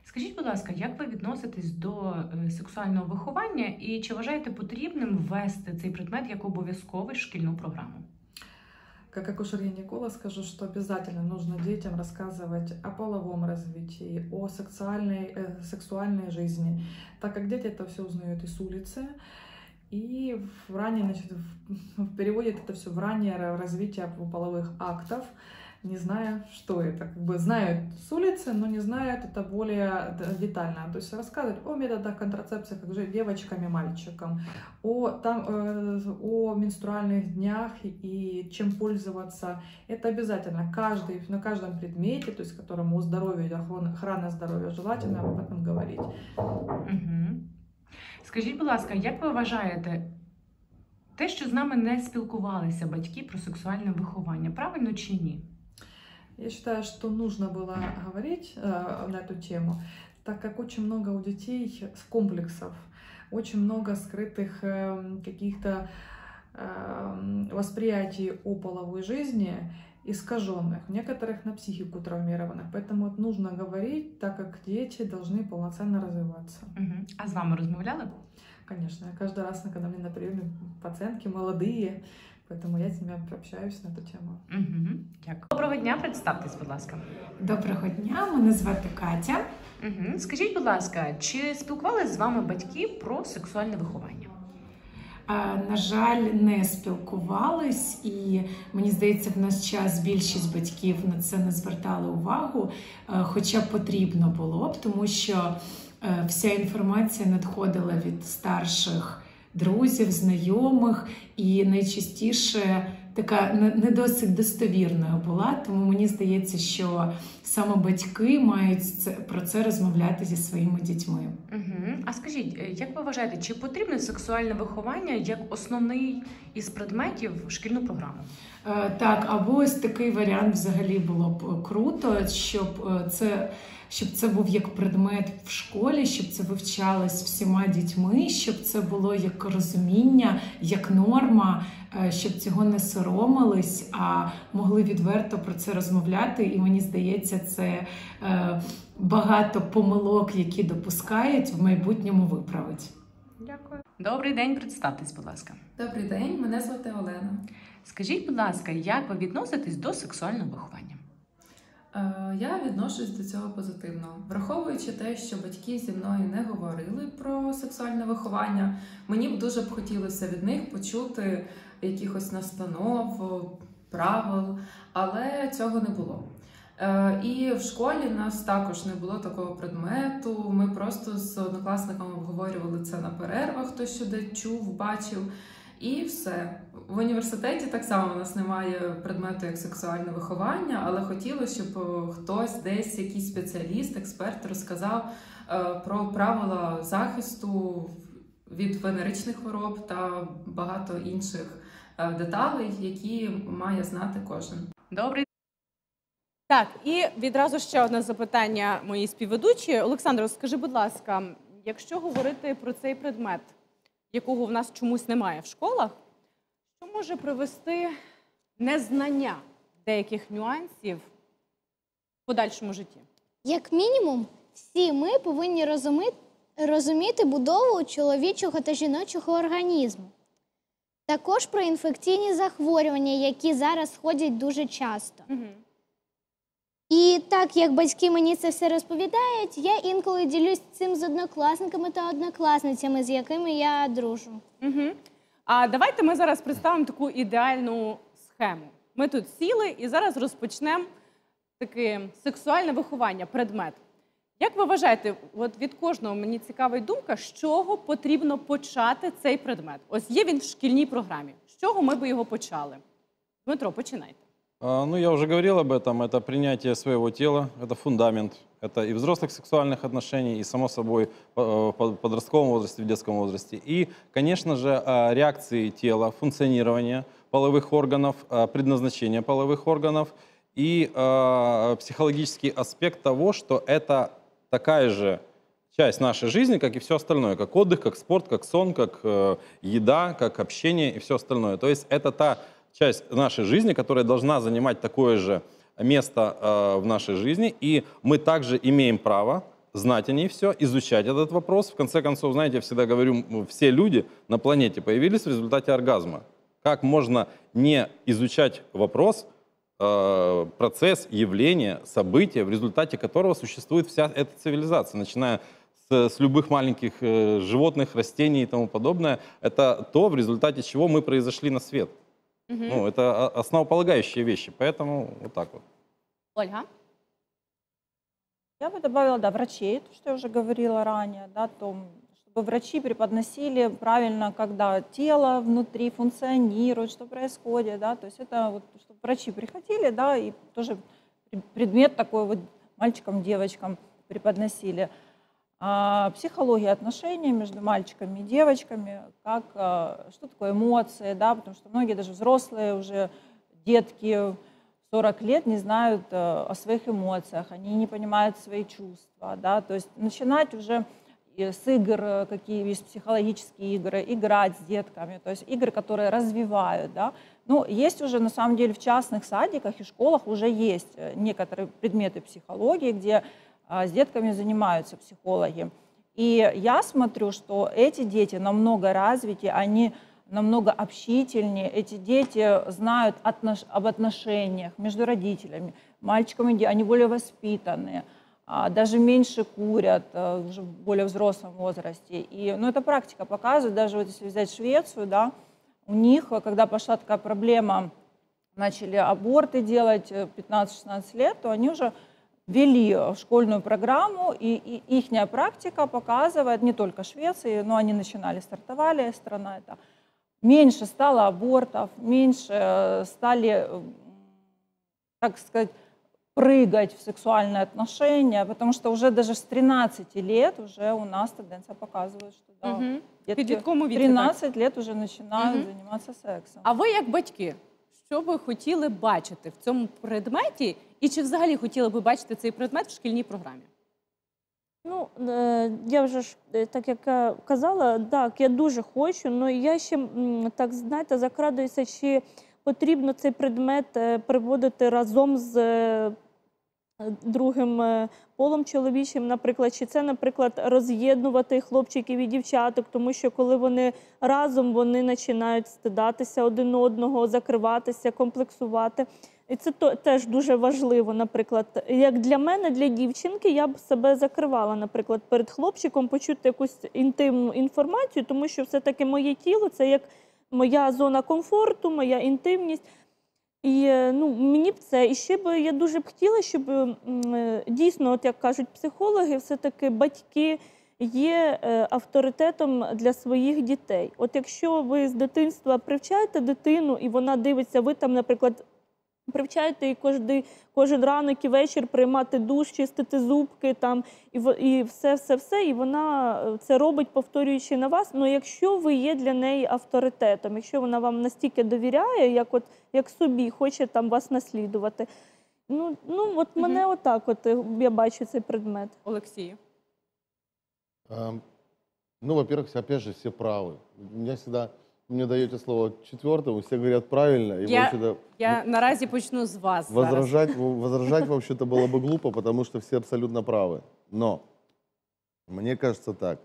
Скажіть, будь ласка, як ви відноситесь до сексуального виховання і чи вважаєте потрібним ввести цей предмет як обов'язковий шкільну програму? Как акушер-гинеколог скажу, что обязательно нужно детям рассказывать о половом развитии, о сексуальной, э, сексуальной жизни, так как дети это все узнают и с улицы, и в, ранее, значит, в, переводят это все в раннее развитие половых актов, не зная, что это. Как бы знают с улицы, но не знают это более детально. То есть рассказывать о методах контрацепции, как же девочкам и мальчикам, о, там, э, о менструальных днях и чем пользоваться. Это обязательно каждый, на каждом предмете, то есть которому о здоровье, охрана здоровья, желательно об этом говорить. Угу. Скажіть, будь ласка, як ви вважаєте, те, що з нами не спілкувалися батьки про сексуальне виховання, правильно чи ні? Я считаю, что нужно было говорить э, на эту тему, так как очень много у детей комплексов, очень много скрытых э, каких-то э, восприятий о половой жизни, искаженных, некоторых на психику травмированных. Поэтому вот нужно говорить, так как дети должны полноценно развиваться. Угу. А с вами разговаривали? Конечно. Я каждый раз, когда мне на приеме пациентки молодые, поэтому я с ними общаюсь на эту тему. Угу. Дякую. Доброго дня, представтесь, будь ласка. Доброго дня, мене звати Катя. Угу. Скажіть, будь ласка, чи спілкувалися з вами батьки про сексуальне виховання? На жаль, не спілкувались, і мені здається, в наш час більшість батьків на це не звертали увагу, хоча потрібно було б, тому що вся інформація надходила від старших друзів, знайомих, і найчастіше така не досить достовірною була, тому мені здається, що саме батьки мають про це розмовляти зі своїми дітьми. Угу. А скажіть, як ви вважаєте, чи потрібне сексуальне виховання як основний із предметів в шкільну програму? Е, так, або ось такий варіант взагалі було б круто, щоб це, щоб це був як предмет в школі, щоб це вивчалось всіма дітьми, щоб це було як розуміння, як норма, щоб цього не соромились, а могли відверто про це розмовляти. І мені здається, це е, багато помилок, які допускають, в майбутньому виправить. Дякую. Добрий день, представтесь, будь ласка. Добрий день, мене звати Олена. Скажіть, будь ласка, як ви відноситесь до сексуального виховання? Е, я відношусь до цього позитивно. Враховуючи те, що батьки зі мною не говорили про сексуальне виховання, мені б дуже б хотілося від них почути якихось настанов, правил, але цього не було. І в школі в нас також не було такого предмету, ми просто з однокласниками обговорювали це на перервах, хто що де чув, бачив, і все. В університеті так само у нас немає предмету як сексуальне виховання, але хотілося, щоб хтось десь, якийсь спеціаліст, експерт розказав про правила захисту від венеричних хвороб та багато інших деталей, які має знати кожен. Добрий. Так, і відразу ще одне запитання моїй співведучій. Олександро, скажи, будь ласка, якщо говорити про цей предмет, якого в нас чомусь немає в школах, що може привести незнання деяких нюансів в подальшому житті? Як мінімум, всі ми повинні розуміти, розуміти будову чоловічого та жіночого організму. Також про інфекційні захворювання, які зараз ходять дуже часто. Угу. І так, як батьки мені це все розповідають, я інколи ділюсь цим з однокласниками та однокласницями, з якими я дружу. Угу. А давайте ми зараз представимо таку ідеальну схему. Ми тут сіли і зараз розпочнемо таке сексуальне виховання, предмет. Як ви вважаєте, от від кожного мені цікава думка, з чого потрібно почати цей предмет? Ось є він в шкільній програмі. З чого ми би його почали? Дмитро, починайте. Ну, я уже говорил об этом. Это принятие своего тела, это фундамент. Это и взрослых сексуальных отношений, и, само собой, в подростковом возрасте, в детском возрасте. И, конечно же, реакции тела, функционирование половых органов, предназначение половых органов и психологический аспект того, что это такая же часть нашей жизни, как и все остальное, как отдых, как спорт, как сон, как еда, как общение и все остальное. То есть это та часть нашей жизни, которая должна занимать такое же место э, в нашей жизни, и мы также имеем право знать о ней все, изучать этот вопрос. В конце концов, знаете, я всегда говорю, все люди на планете появились в результате оргазма. Как можно не изучать вопрос, э, процесс, явление, событие, в результате которого существует вся эта цивилизация, начиная с любых маленьких э, животных, растений и тому подобное. Это то, в результате чего мы произошли на свет. Угу. Ну, это основополагающие вещи, поэтому вот так вот. Ольга? Я бы добавила, да, врачей, то, что я уже говорила ранее, да, то, чтобы врачи преподносили правильно, когда тело внутри функционирует, что происходит, да, то есть это вот, чтобы врачи приходили, да, и тоже предмет такой вот мальчикам, девочкам преподносили. А психология отношений между мальчиками и девочками, как, что такое эмоции, да, потому что многие даже взрослые уже детки сорок лет не знают о своих эмоциях, они не понимают свои чувства, да, то есть начинать уже с игр, какие есть психологические игры, играть с детками, то есть игры, которые развивают, да, ну, есть уже на самом деле в частных садиках и школах уже есть некоторые предметы психологии, где с детками занимаются психологи. И я смотрю, что эти дети намного развитее, они намного общительнее, эти дети знают отнош... об отношениях между родителями, мальчиками, они более воспитанные, даже меньше курят уже в более взрослом возрасте. И, ну, эта практика показывает, даже вот если взять Швецию, да, у них, когда пошла такая проблема, начали аборты делать пятнадцать-шестнадцать лет, то они уже ввели в школьную программу, и, и ихняя практика показывает, не только Швеции, но они начинали, стартовали, страна это, меньше стало абортов, меньше стали, так сказать, прыгать в сексуальные отношения, потому что уже даже с тринадцати лет уже у нас тенденция показывает, что да, угу. Детки в тринадцать лет уже начинают угу. заниматься сексом. А вы, как батьки, що ви хотіли бачити в цьому предметі і чи взагалі хотіли б бачити цей предмет в шкільній програмі? Ну, я вже, так як казала, так, я дуже хочу, але я ще, так знаєте, закрадуюся, чи потрібно цей предмет приводити разом з другим полом чоловічим, наприклад, чи це, наприклад, роз'єднувати хлопчиків і дівчаток, тому що коли вони разом, вони починають стидатися один одного, закриватися, комплексувати. І це теж дуже важливо, наприклад, як для мене, для дівчинки, я б себе закривала, наприклад, перед хлопчиком, почути якусь інтимну інформацію, тому що все-таки моє тіло – це як моя зона комфорту, моя інтимність. І, ну, мені б це, і ще б я дуже б хотіла, щоб дійсно, от як кажуть психологи, все-таки батьки є авторитетом для своїх дітей. От якщо ви з дитинства привчаєте дитину, і вона дивиться, ви там, наприклад, привчаєте її кожен, кожен ранок і вечір приймати душ, чистити зубки, там, і все-все-все, і, і вона це робить, повторюючи на вас. Але якщо ви є для неї авторитетом, якщо вона вам настільки довіряє, як, от, як собі, хоче там, вас наслідувати. Ну, ну от угу. мене отак от, я бачу цей предмет. Олексій. Ну, во-первых, опять же, все правы. Меня всегда... Мне даете слово четвертому, все говорят правильно. И я сюда... я ну, наразі почну с вас. Возражать, возражать вообще-то было бы глупо, потому что все абсолютно правы. Но мне кажется так.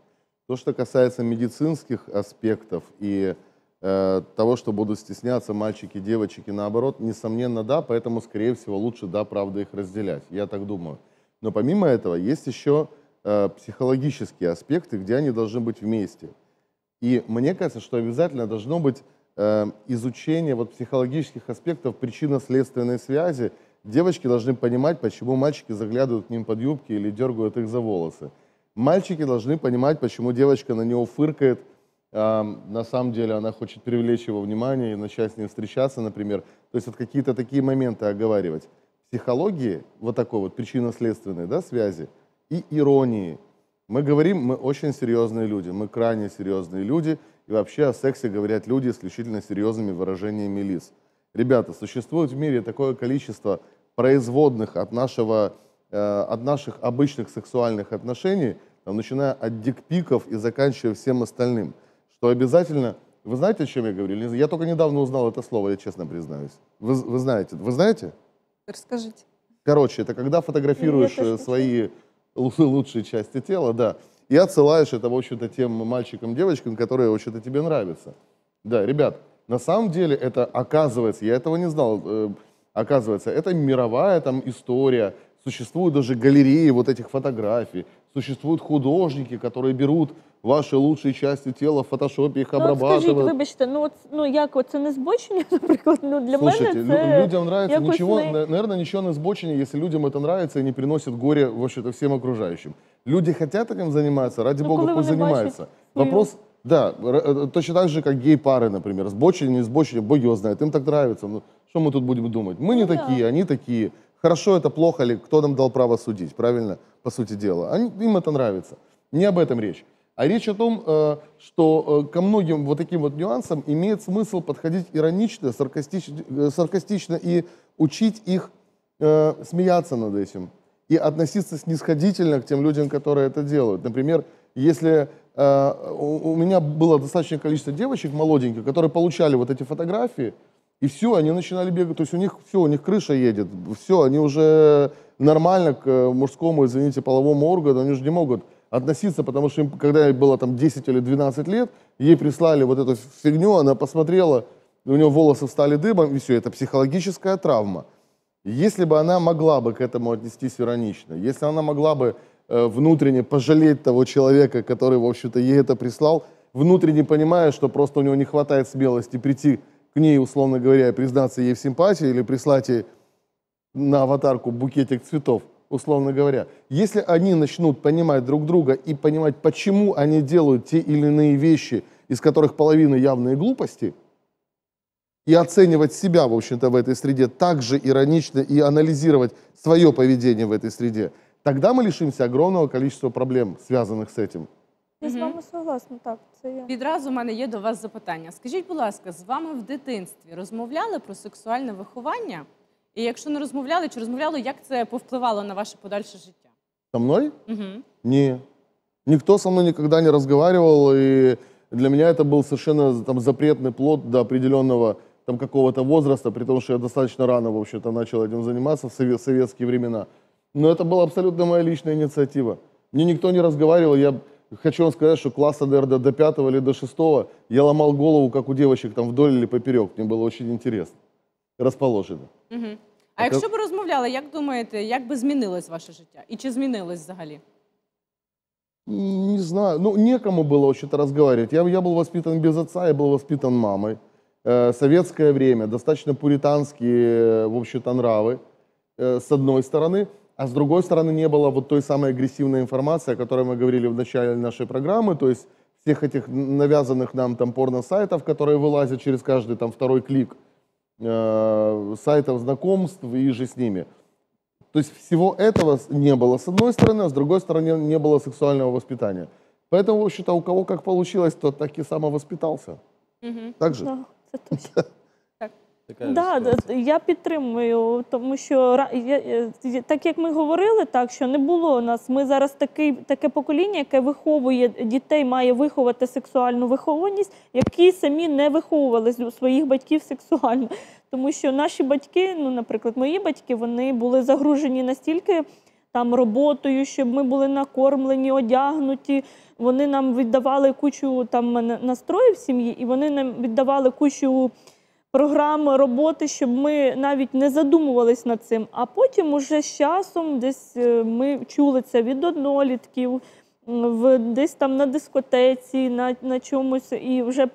То, что касается медицинских аспектов и э, того, что будут стесняться мальчики, девочки, наоборот, несомненно, да, поэтому, скорее всего, лучше, да, правда, их разделять. Я так думаю. Но помимо этого есть еще э, психологические аспекты, где они должны быть вместе. И мне кажется, что обязательно должно быть э, изучение вот, психологических аспектов причинно-следственной связи. Девочки должны понимать, почему мальчики заглядывают к ним под юбки или дергают их за волосы. Мальчики должны понимать, почему девочка на него фыркает. Э, на самом деле она хочет привлечь его внимание и начать с ним встречаться, например. То есть вот какие-то такие моменты оговаривать. Психологии, вот такой вот причинно-следственной, да, связи и иронии. Мы говорим, мы очень серьезные люди, мы крайне серьезные люди, и вообще о сексе говорят люди исключительно серьезными выражениями лиц. Ребята, существует в мире такое количество производных от, нашего, э, от наших обычных сексуальных отношений, там, начиная от дикпиков и заканчивая всем остальным, что обязательно... Вы знаете, о чем я говорю? Я только недавно узнал это слово, я честно признаюсь. Вы, вы знаете? Вы знаете? Расскажите. Короче, это когда фотографируешь Нет, свои... лучшие части тела, да, и отсылаешь это, в общем-то, тем мальчикам, девочкам, которые, в общем-то, тебе нравятся. Да, ребят, на самом деле это, оказывается, я этого не знал, э, оказывается, это мировая там история, существуют даже галереи вот этих фотографий, существуют художники, которые берут ваши лучшие части тела в фотошопе, их ну, обрабатывают. Скажите, вибачте, ну, ну, як, це не збочення, наприклад, ну, для Слушайте, мене це... людям нравится ничего, не... наверное, ничего не збочення, если людям это нравится и не приносит горе, вообще-то, всем окружающим. Люди хотят этим заниматься, ради ну, бога, пусть занимаются. Вопрос, да, точно так же, как гей-пары, например, збочення, не збочення, бог его знает, им так нравится, ну, что мы тут будем думать? Мы не ну, такие, да. они такие. Хорошо это, плохо ли, кто нам дал право судить, правильно, по сути дела. Они, им это нравится. Не об этом речь. А речь о том, что ко многим вот таким вот нюансам имеет смысл подходить иронично, саркастично, саркастично и учить их смеяться над этим. И относиться снисходительно к тем людям, которые это делают. Например, если у меня было достаточное количество девочек молоденьких, которые получали вот эти фотографии, и все, они начинали бегать, то есть у них все, у них крыша едет, все, они уже нормально к мужскому, извините, половому органу, они уже не могут относиться, потому что им, когда ей было там десять или двенадцать лет, ей прислали вот эту фигню, она посмотрела, у нее волосы встали дыбом, и все, это психологическая травма. Если бы она могла бы к этому отнестись иронично, если она могла бы э, внутренне пожалеть того человека, который, в общем-то, ей это прислал, внутренне понимая, что просто у него не хватает смелости прийти к ней, условно говоря, признаться ей в симпатии или прислать ей на аватарку букетик цветов, условно говоря. Если они начнут понимать друг друга и понимать, почему они делают те или иные вещи, из которых половина явные глупости, и оценивать себя, в общем-то, в этой среде так же иронично и анализировать свое поведение в этой среде, тогда мы лишимся огромного количества проблем, связанных с этим. Я з вами согласна, так, це я. Відразу в мене є до вас запитання. Скажіть, будь ласка, з вами в дитинстві розмовляли про сексуальне виховання? І якщо не розмовляли, чи розмовляли, як це повпливало на ваше подальше життя? Со мною? Угу. Ні. Ніхто со мною ніколи не розмовляв, і для мене це був совершенно там, запретний плод до определенного там, какого-то возраста, при тому, що я достатньо рано, в общем-то, начал этим заниматься в советские времена. Но это была абсолютно моя личная инициатива. Мне никто не разговаривал, я... Хочу вам сказать, что класса, наверное, до пятого или до шестого я ломал голову, как у девочек, там вдоль или поперек. Мне было очень интересно. Расположено. Угу. А так... якщо б розмовляли, як думаєте, як би змінилось ваше життя? І чи змінилось взагалі? Не знаю. Ну, некому было вообще-то разговаривать. Я, я был воспитан без отца, я был воспитан мамой. Э, советское время, достаточно пуританские, в общем-то, нравы, э, с одной стороны. А с другой стороны, не было вот той самой агрессивной информации, о которой мы говорили в начале нашей программы, то есть всех этих навязанных нам там порно-сайтов, которые вылазят через каждый там второй клик, э, сайтов знакомств и же с ними. То есть всего этого не было с одной стороны, а с другой стороны не было сексуального воспитания. Поэтому, в общем-то, у кого как получилось, тот так и самовоспитался. Угу. Так же? Да, это точно. Да, я підтримую, тому що, так як ми говорили, так, що не було у нас, ми зараз такий, таке покоління, яке виховує дітей, має виховати сексуальну вихованість, які самі не виховувались у своїх батьків сексуально. Тому що наші батьки, ну, наприклад, мої батьки, вони були загружені настільки там роботою, щоб ми були накормлені, одягнуті. Вони нам віддавали кучу там настроїв сім'ї, і вони нам віддавали кучу програми, роботи, щоб ми навіть не задумувались над цим. А потім уже з часом десь ми чули це від однолітків, десь там на дискотеці, на, на чомусь, і вже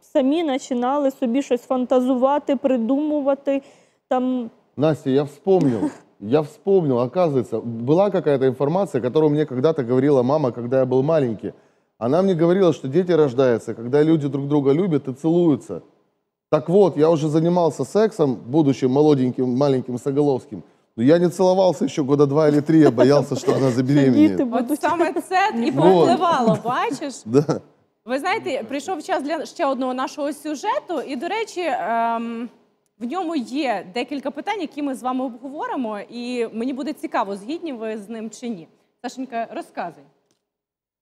самі починали собі щось фантазувати, придумувати. Там... Настя, я вспомнил, я вспомнил, оказывается, была какая-то информация, которую мне когда-то говорила мама, когда я был маленький. Она мне говорила, что дети рождаются, когда люди друг друга любят и целуются. Так вот, я уже занимался сексом, будучи молоденьким, маленьким Сагаловским, но я не целовался еще года два или три, я боялся, что она забеременеет. Вот самое это и попливало, бачишь? Да. Вы знаете, пришел час для еще одного нашего сюжета, и, до речі, в ньому є декілька питань, які ми з вами обговоримо, і мені буде цікаво, згідні ви з ним чи ні. Сашенька, розказуй.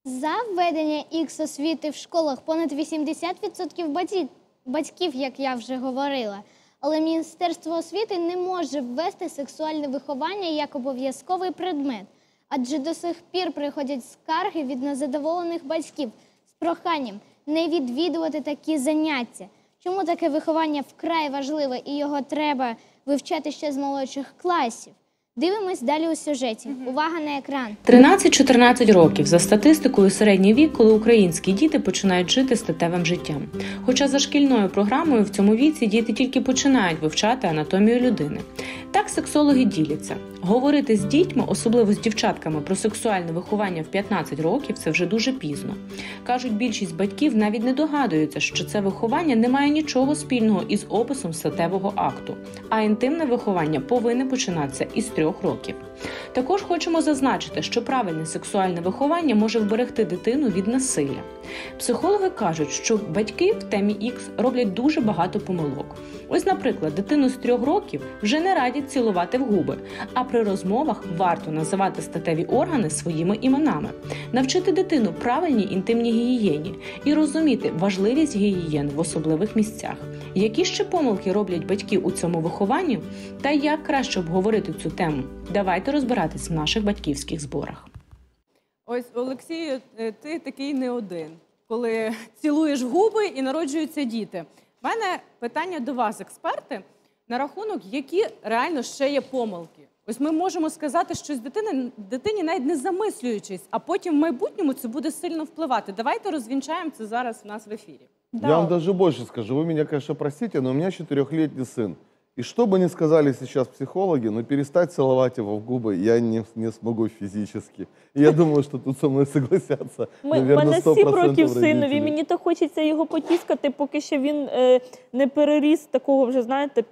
За введення ікс-освіти в школах понад вісімдесят відсотків батьків Батьків, як я вже говорила. Але Міністерство освіти не може ввести сексуальне виховання як обов'язковий предмет, адже до сих пір приходять скарги від незадоволених батьків з проханням не відвідувати такі заняття. Чому таке виховання вкрай важливе і його треба вивчати ще з молодших класів? Дивимось далі у сюжеті. Увага на екран. тринадцять-чотирнадцять років. За статистикою середній вік, коли українські діти починають жити статевим життям. Хоча за шкільною програмою в цьому віці діти тільки починають вивчати анатомію людини. Так сексологи діляться. Говорити з дітьми, особливо з дівчатками, про сексуальне виховання в п'ятнадцять років – це вже дуже пізно. Кажуть, більшість батьків навіть не догадуються, що це виховання не має нічого спільного із описом статевого акту. А інтимне виховання повинне починатися із трьох років. Також хочемо зазначити, що правильне сексуальне виховання може вберегти дитину від насилля. Психологи кажуть, що батьки в темі ікс роблять дуже багато помилок. Ось, наприклад, дитину з трьох років вже не радять цілувати в губи, а при розмовах варто називати статеві органи своїми іменами, навчити дитину правильній інтимній гігієні і розуміти важливість гігієн в особливих місцях. Які ще помилки роблять батьки у цьому вихованні та як краще обговорити цю тему? Давайте розбиратись в наших батьківських зборах. Ось, Олексію, ти такий не один, коли цілуєш в губи і народжуються діти. У мене питання до вас, експерти, на рахунок, які реально ще є помилки. Ось ми можемо сказати щось дитині, дитині навіть не замислюючись, а потім в майбутньому це буде сильно впливати. Давайте розвінчаємо це зараз у нас в ефірі. Да. Я вам даже больше скажу. Вы меня, конечно, простите, но у меня четырехлетний сын. И что бы ни сказали сейчас психологи, но перестать целовать его в губы я не, не смогу физически. Я думаю, что тут со мной согласятся, наверное, сто процентов родителей. У мене сім років синові, мені то хочеться його потіскати, поки ще він е, не переріс такого вже, знаєте,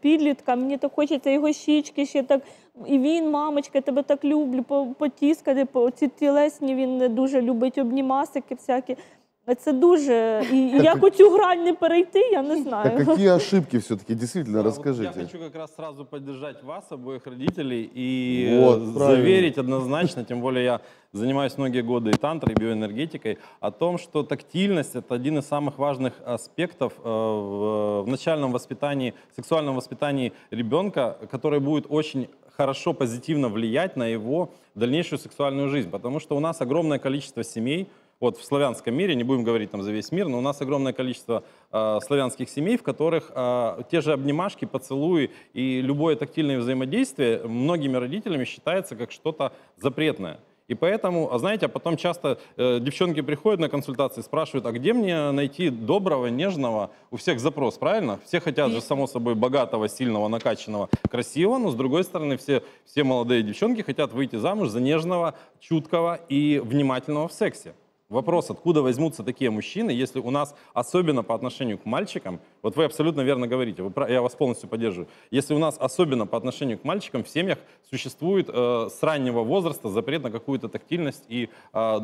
підлітка. Мені то хочеться його щічки ще так, і він, мамочка, тебе так люблю, потіскати, ці тілесні, він не дуже любить обнімасики всякі. Это дуже... И как эту грань не перейти, я не знаю. Так какие ошибки все-таки? Действительно, да, расскажите. Вот я хочу как раз сразу поддержать вас, обоих родителей, и вот, заверить правильно. Однозначно, тем более я занимаюсь многие годы и тантрой, и биоэнергетикой, о том, что тактильность – это один из самых важных аспектов в начальном воспитании, сексуальном воспитании ребенка, который будет очень хорошо, позитивно влиять на его дальнейшую сексуальную жизнь. Потому что у нас огромное количество семей, вот в славянском мире, не будем говорить там за весь мир, но у нас огромное количество э, славянских семей, в которых э, те же обнимашки, поцелуи и любое тактильное взаимодействие многими родителями считается как что-то запретное. И И поэтому, а знаете, а потом часто э, девчонки приходят на консультации, спрашивают, а где мне найти доброго, нежного? У всех запрос, правильно? Все хотят же, само собой, богатого, сильного, накачанного, красивого, но, с другой стороны, все, все молодые девчонки хотят выйти замуж за нежного, чуткого и внимательного в сексе. Вопрос, откуда возьмутся такие мужчины, если у нас, особенно по отношению к мальчикам, вот вы абсолютно верно говорите, вы, я вас полностью поддерживаю, если у нас, особенно по отношению к мальчикам, в семьях существует э, с раннего возраста запрет на какую-то тактильность и э,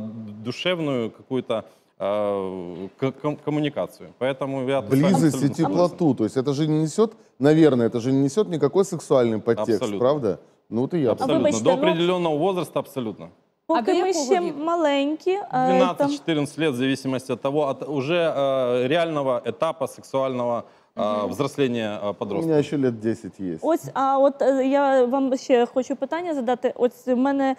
душевную какую-то э, коммуникацию. Поэтому я близость и теплоту, то есть это же не несет, наверное, это же не несет никакой сексуальный подтекст, абсолютно. Правда? Ну вот и я. Абсолютно, а до определенного возраста абсолютно. Пока мы еще маленькие. двенадцать-четырнадцать лет, в зависимости от того, от уже э, реального этапа сексуального э, взросления э, подростка. У меня еще лет десять есть. Ось, а вот я вам еще хочу питання задати. Ось у мене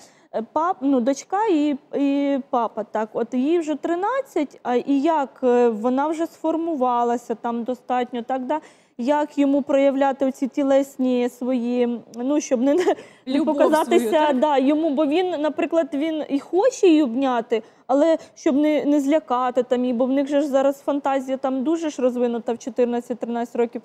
пап, ну, дочка і, і папа, так, от їй вже тринадцять, а і як вона вже сформувалася там достатньо, так, да? Як йому проявляти оці тілесні свої, ну, щоб не, не показатися, свою, да, йому, бо він, наприклад, він і хоче її обняти, але щоб не, не злякати там її, бо в них же ж зараз фантазія там дуже ж розвинута в чотирнадцять-тринадцять років.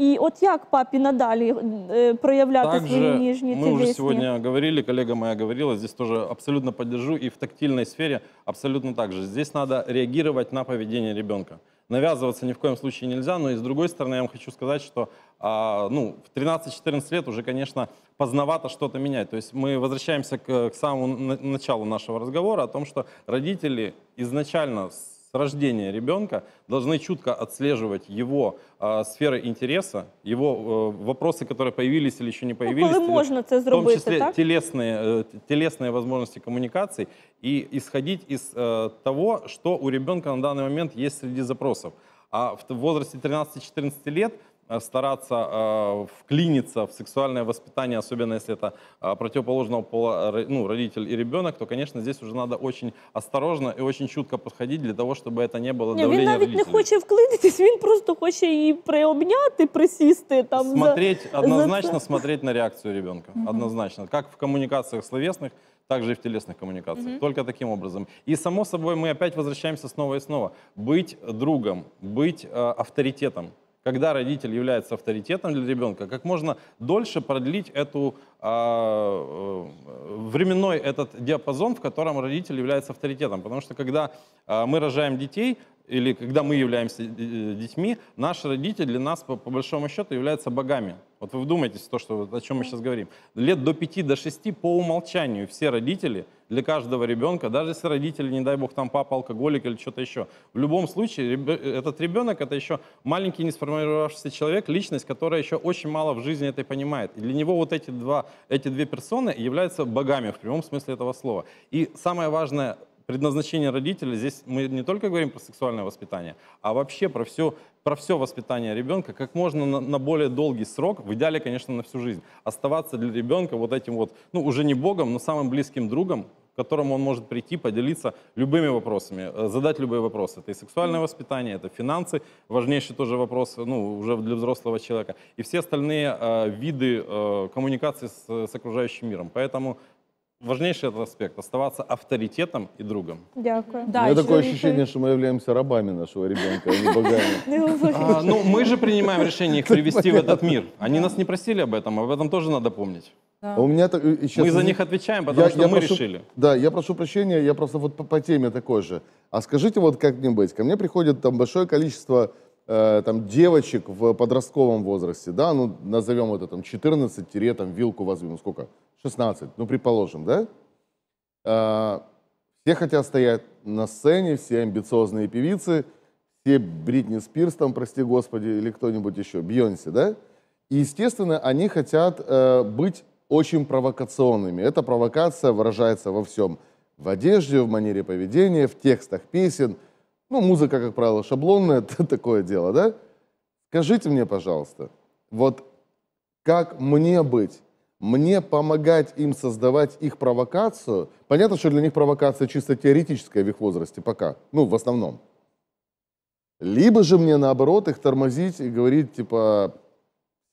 И вот как папе надали э, проявлять также свои нижние мы телесные? Мы уже сегодня говорили, коллега моя говорила, здесь тоже абсолютно поддержу, и в тактильной сфере абсолютно так же. Здесь надо реагировать на поведение ребенка. Навязываться ни в коем случае нельзя, но и с другой стороны, я вам хочу сказать, что а, ну, в тринадцать-четырнадцать лет уже, конечно, поздновато что-то менять. То есть мы возвращаемся к, к самому началу нашего разговора о том, что родители изначально с рождения ребенка должны чутко отслеживать его э, сферы интереса, его э, вопросы, которые появились или еще не появились, ну, телес... можно это в том числе так? телесные, э, телесные возможности коммуникаций, и исходить из э, того, что у ребенка на данный момент есть среди запросов. А в возрасте тринадцати-четырнадцати лет стараться э, вклиниться в сексуальное воспитание, особенно если это э, противоположного пола, ну, родитель и ребенок, то, конечно, здесь уже надо очень осторожно и очень чутко подходить для того, чтобы это не было давления родителей. Він навіть не хоче вклинитись, він просто хоче її приобняти, присісти там. Смотреть, за... однозначно за... смотреть на реакцию ребенка, mm-hmm. однозначно, как в коммуникациях словесных, также и в телесных коммуникациях, mm-hmm. только таким образом. И, само собой, мы опять возвращаемся снова и снова. Быть другом, быть э, авторитетом. Когда родитель является авторитетом для ребенка, как можно дольше продлить эту, э, временной этот диапазон, в котором родитель является авторитетом. Потому что когда э, мы рожаем детей, или когда мы являемся детьми, наши родители для нас, по, по большому счету, являются богами. Вот вы вдумайтесь в то, что, о чем мы сейчас говорим. Лет до пяти, до шести по умолчанию все родители для каждого ребенка, даже если родители, не дай бог, там папа алкоголик или что-то еще, в любом случае этот ребенок — это еще маленький несформировавшийся человек, личность, которая еще очень мало в жизни это понимает. И для него вот эти, два, эти две персоны являются богами в прямом смысле этого слова. И самое важное — предназначение родителей, здесь мы не только говорим про сексуальное воспитание, а вообще про все, про все воспитание ребенка, как можно на, на более долгий срок, в идеале, конечно, на всю жизнь, оставаться для ребенка вот этим вот, ну, уже не богом, но самым близким другом, к которому он может прийти, поделиться любыми вопросами, задать любые вопросы. Это и сексуальное воспитание, это финансы, важнейший тоже вопрос, ну, уже для взрослого человека, и все остальные э, виды э, коммуникации с, с окружающим миром. Поэтому важнейший этот аспект — оставаться авторитетом и другом. Дякую. Да, у меня такое ощущение, что мы являемся рабами нашего ребенка, а не богами. Ну, мы же принимаем решение их привести в этот мир. Они нас не просили об этом, об этом тоже надо помнить. Мы за них отвечаем, потому что мы решили. Да, я прошу прощения, я просто вот по теме такой же. А скажите вот как-нибудь, ко мне приходит там большое количество там девочек в подростковом возрасте, да, ну, назовем это там четырнадцать, там, вилку возьмем, сколько? шестнадцать, ну, предположим, да? А, все хотят стоять на сцене, все амбициозные певицы, все Бритни Спирс, там, прости господи, или кто-нибудь еще, Бейонсе, да? И, естественно, они хотят э, быть очень провокационными. Эта провокация выражается во всем. В одежде, в манере поведения, в текстах песен. Ну, музыка, как правило, шаблонная, это такое дело, да? Скажите мне, пожалуйста, вот как мне быть? Мне помогать им создавать их провокацию? Понятно, что для них провокация чисто теоретическая в их возрасте пока, ну, в основном. Либо же мне, наоборот, их тормозить и говорить, типа,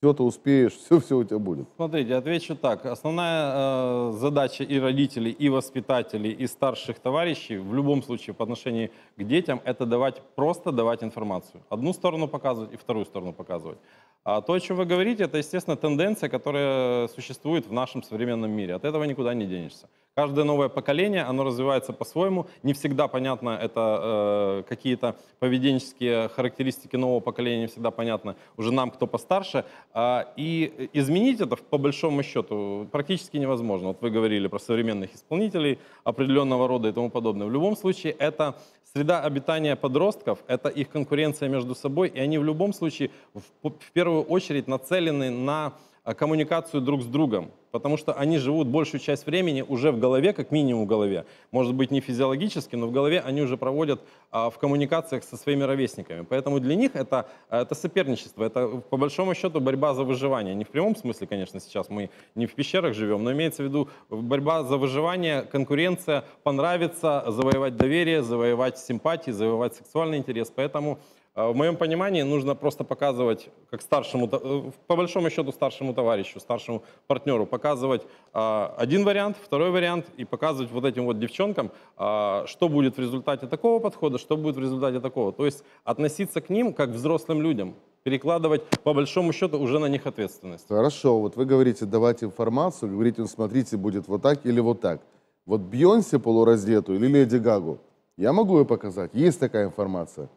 все ты успеешь, все, все у тебя будет. Смотрите, отвечу так. Основная э, задача и родителей, и воспитателей, и старших товарищей, в любом случае, по отношению к детям, это давать, просто давать информацию. Одну сторону показывать и вторую сторону показывать. А то, о чем вы говорите, это, естественно, тенденция, которая существует в нашем современном мире. От этого никуда не денешься. Каждое новое поколение, оно развивается по-своему. Не всегда понятно, это э, какие-то поведенческие характеристики нового поколения, не всегда понятно уже нам, кто постарше. Э, и изменить это, по большому счету, практически невозможно. Вот вы говорили про современных исполнителей определенного рода и тому подобное. В любом случае, это среда обитания подростков, это их конкуренция между собой, и они в любом случае, в, в первую очередь, нацелены на коммуникацию друг с другом, потому что они живут большую часть времени уже в голове, как минимум в голове, может быть не физиологически, но в голове они уже проводят а, в коммуникациях со своими ровесниками. Поэтому для них это, это соперничество, это по большому счету борьба за выживание. Не в прямом смысле, конечно, сейчас мы не в пещерах живем, но имеется в виду борьба за выживание, конкуренция, понравится, завоевать доверие, завоевать симпатии, завоевать сексуальный интерес. Поэтому в моем понимании нужно просто показывать, как старшему, по большому счету старшему товарищу, старшему партнеру, показывать э, один вариант, второй вариант и показывать вот этим вот девчонкам, э, что будет в результате такого подхода, что будет в результате такого. То есть относиться к ним как к взрослым людям, перекладывать по большому счету уже на них ответственность. Хорошо, вот вы говорите давать информацию, говорите, смотрите, будет вот так или вот так. Вот Бейонсе полураздетую или Леди Гагу, я могу ее показать, есть такая информация.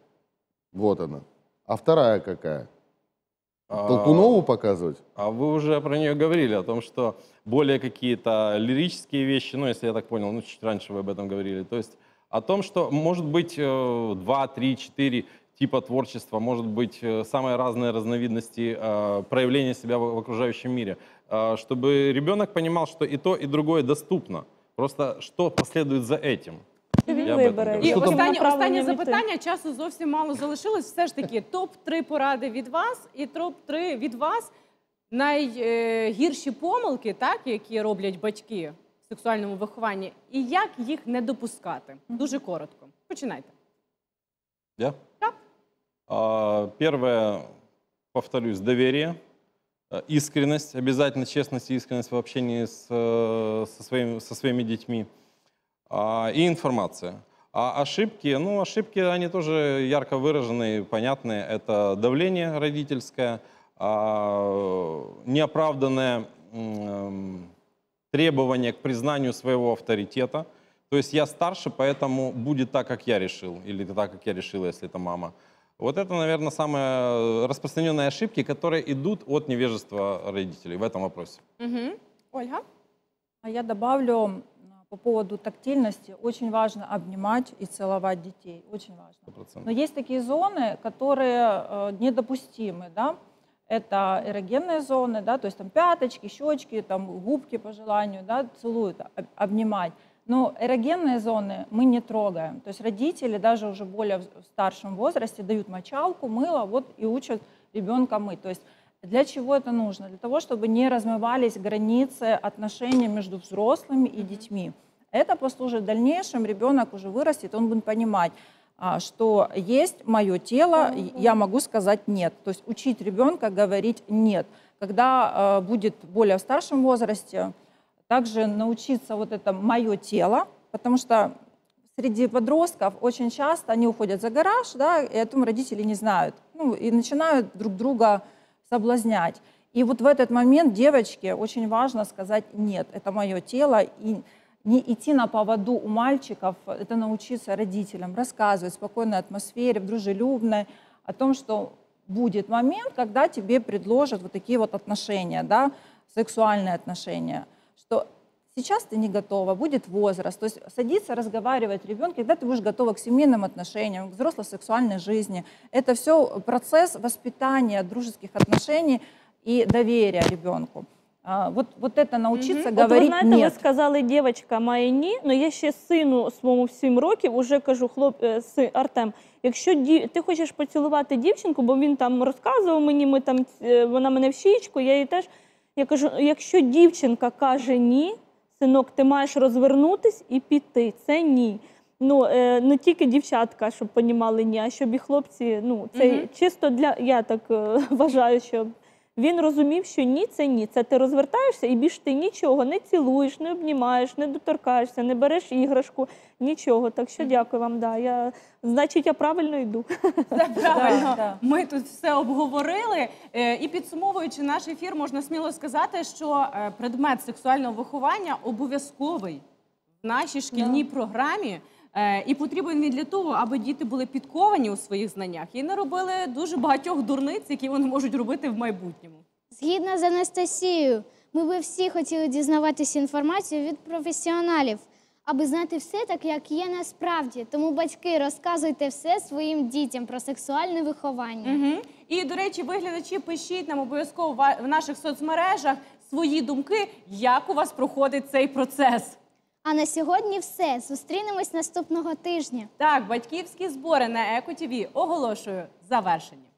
Вот она. А вторая какая? Толкунову показывать? А вы уже про нее говорили, о том, что более какие-то лирические вещи, ну, если я так понял, ну, чуть раньше вы об этом говорили, то есть о том, что может быть два, три, четыре типа творчества, может быть самые разные разновидности проявления себя в окружающем мире, чтобы ребенок понимал, что и то, и другое доступно. Просто что последует за этим? Він вибере. І останнє, останнє запитання, часу зовсім мало залишилось. Все ж таки, топ три поради від вас і топ три від вас найгірші помилки, так, які роблять батьки в сексуальному вихованні, і як їх не допускати. Дуже коротко. Починайте. Я? Так. А, первое, повторюсь, доверие, искренность, обязательно честность и искренность в общении с, со, своими, со своими детьми. И информация. А ошибки, ну, ошибки, они тоже ярко выраженные, понятные. Это давление родительское, неоправданное требование к признанию своего авторитета. То есть я старше, поэтому будет так, как я решил, или так, как я решила, если это мама. Вот это, наверное, самые распространенные ошибки, которые идут от невежества родителей в этом вопросе. Угу. Ольга? А я добавлю... По поводу тактильности очень важно обнимать и целовать детей, очень важно. сто процентов. Но есть такие зоны, которые э, недопустимы, да? Это эрогенные зоны, да, то есть там пяточки, щечки, там губки по желанию, да, целуют, об, обнимать. Но эрогенные зоны мы не трогаем. То есть родители даже уже более в старшем возрасте дают мочалку, мыло, вот и учат ребенка мыть. То есть для чего это нужно? Для того, чтобы не размывались границы отношений между взрослыми и детьми. Это послужит в дальнейшем, ребенок уже вырастет, он будет понимать, что есть мое тело, я могу сказать нет. То есть учить ребенка говорить нет. Когда будет более в старшем возрасте, также научиться вот это мое тело, потому что среди подростков очень часто они уходят за гараж, да, и о том родители не знают. Ну, и начинают друг друга... соблазнять. И вот в этот момент девочке очень важно сказать «нет, это мое тело», и не идти на поводу у мальчиков, это научиться родителям рассказывать в спокойной атмосфере, в дружелюбной, о том, что будет момент, когда тебе предложат вот такие вот отношения, да, сексуальные отношения, что сейчас ты не готова, будет возраст. То есть садиться, разговаривать ребенка, когда ты будешь готова к семейным отношениям, к взрослой сексуальной жизни. Это все процесс воспитания дружеских отношений и доверия ребенку. А, вот, вот это научиться угу. говорить вот, вы знаете, нет. Вы сказали, девочка має ні, но я ще сину своєму в сім років, уже кажу, хлоп, си, Артем, якщо дів... ти хочеш поцілувати дівчинку, бо він там розказував мені, ми там, вона мене в щічку, я її теж, я кажу, якщо дівчинка каже ні, синок, ти маєш розвернутись і піти. Це ні. Ну, е, не тільки дівчатка, щоб понімали ні, а щоб і хлопці, ну, це угу. чисто для, я так е, вважаю, що Він розумів, що ні, це ні, це ти розвертаєшся і більше ти нічого не цілуєш, не обнімаєш, не доторкаєшся, не береш іграшку, нічого. Так що дякую вам, да, я, значить, я правильно йду. Це правильно. Да. Ми тут все обговорили. І підсумовуючи наш ефір, можна сміло сказати, що предмет сексуального виховання обов'язковий в нашій шкільній да. програмі. І потрібен він для того, аби діти були підковані у своїх знаннях і не робили дуже багатьох дурниць, які вони можуть робити в майбутньому. Згідно з Анастасією, ми би всі хотіли дізнаватися інформацію від професіоналів, аби знати все так, як є насправді. Тому, батьки, розказуйте все своїм дітям про сексуальне виховання. Угу. І, до речі, ви, глядачі, пишіть нам обов'язково в наших соцмережах свої думки, як у вас проходить цей процес. А на сьогодні все. Зустрінемось наступного тижня. Так, батьківські збори на Еко-ТВ оголошую завершені.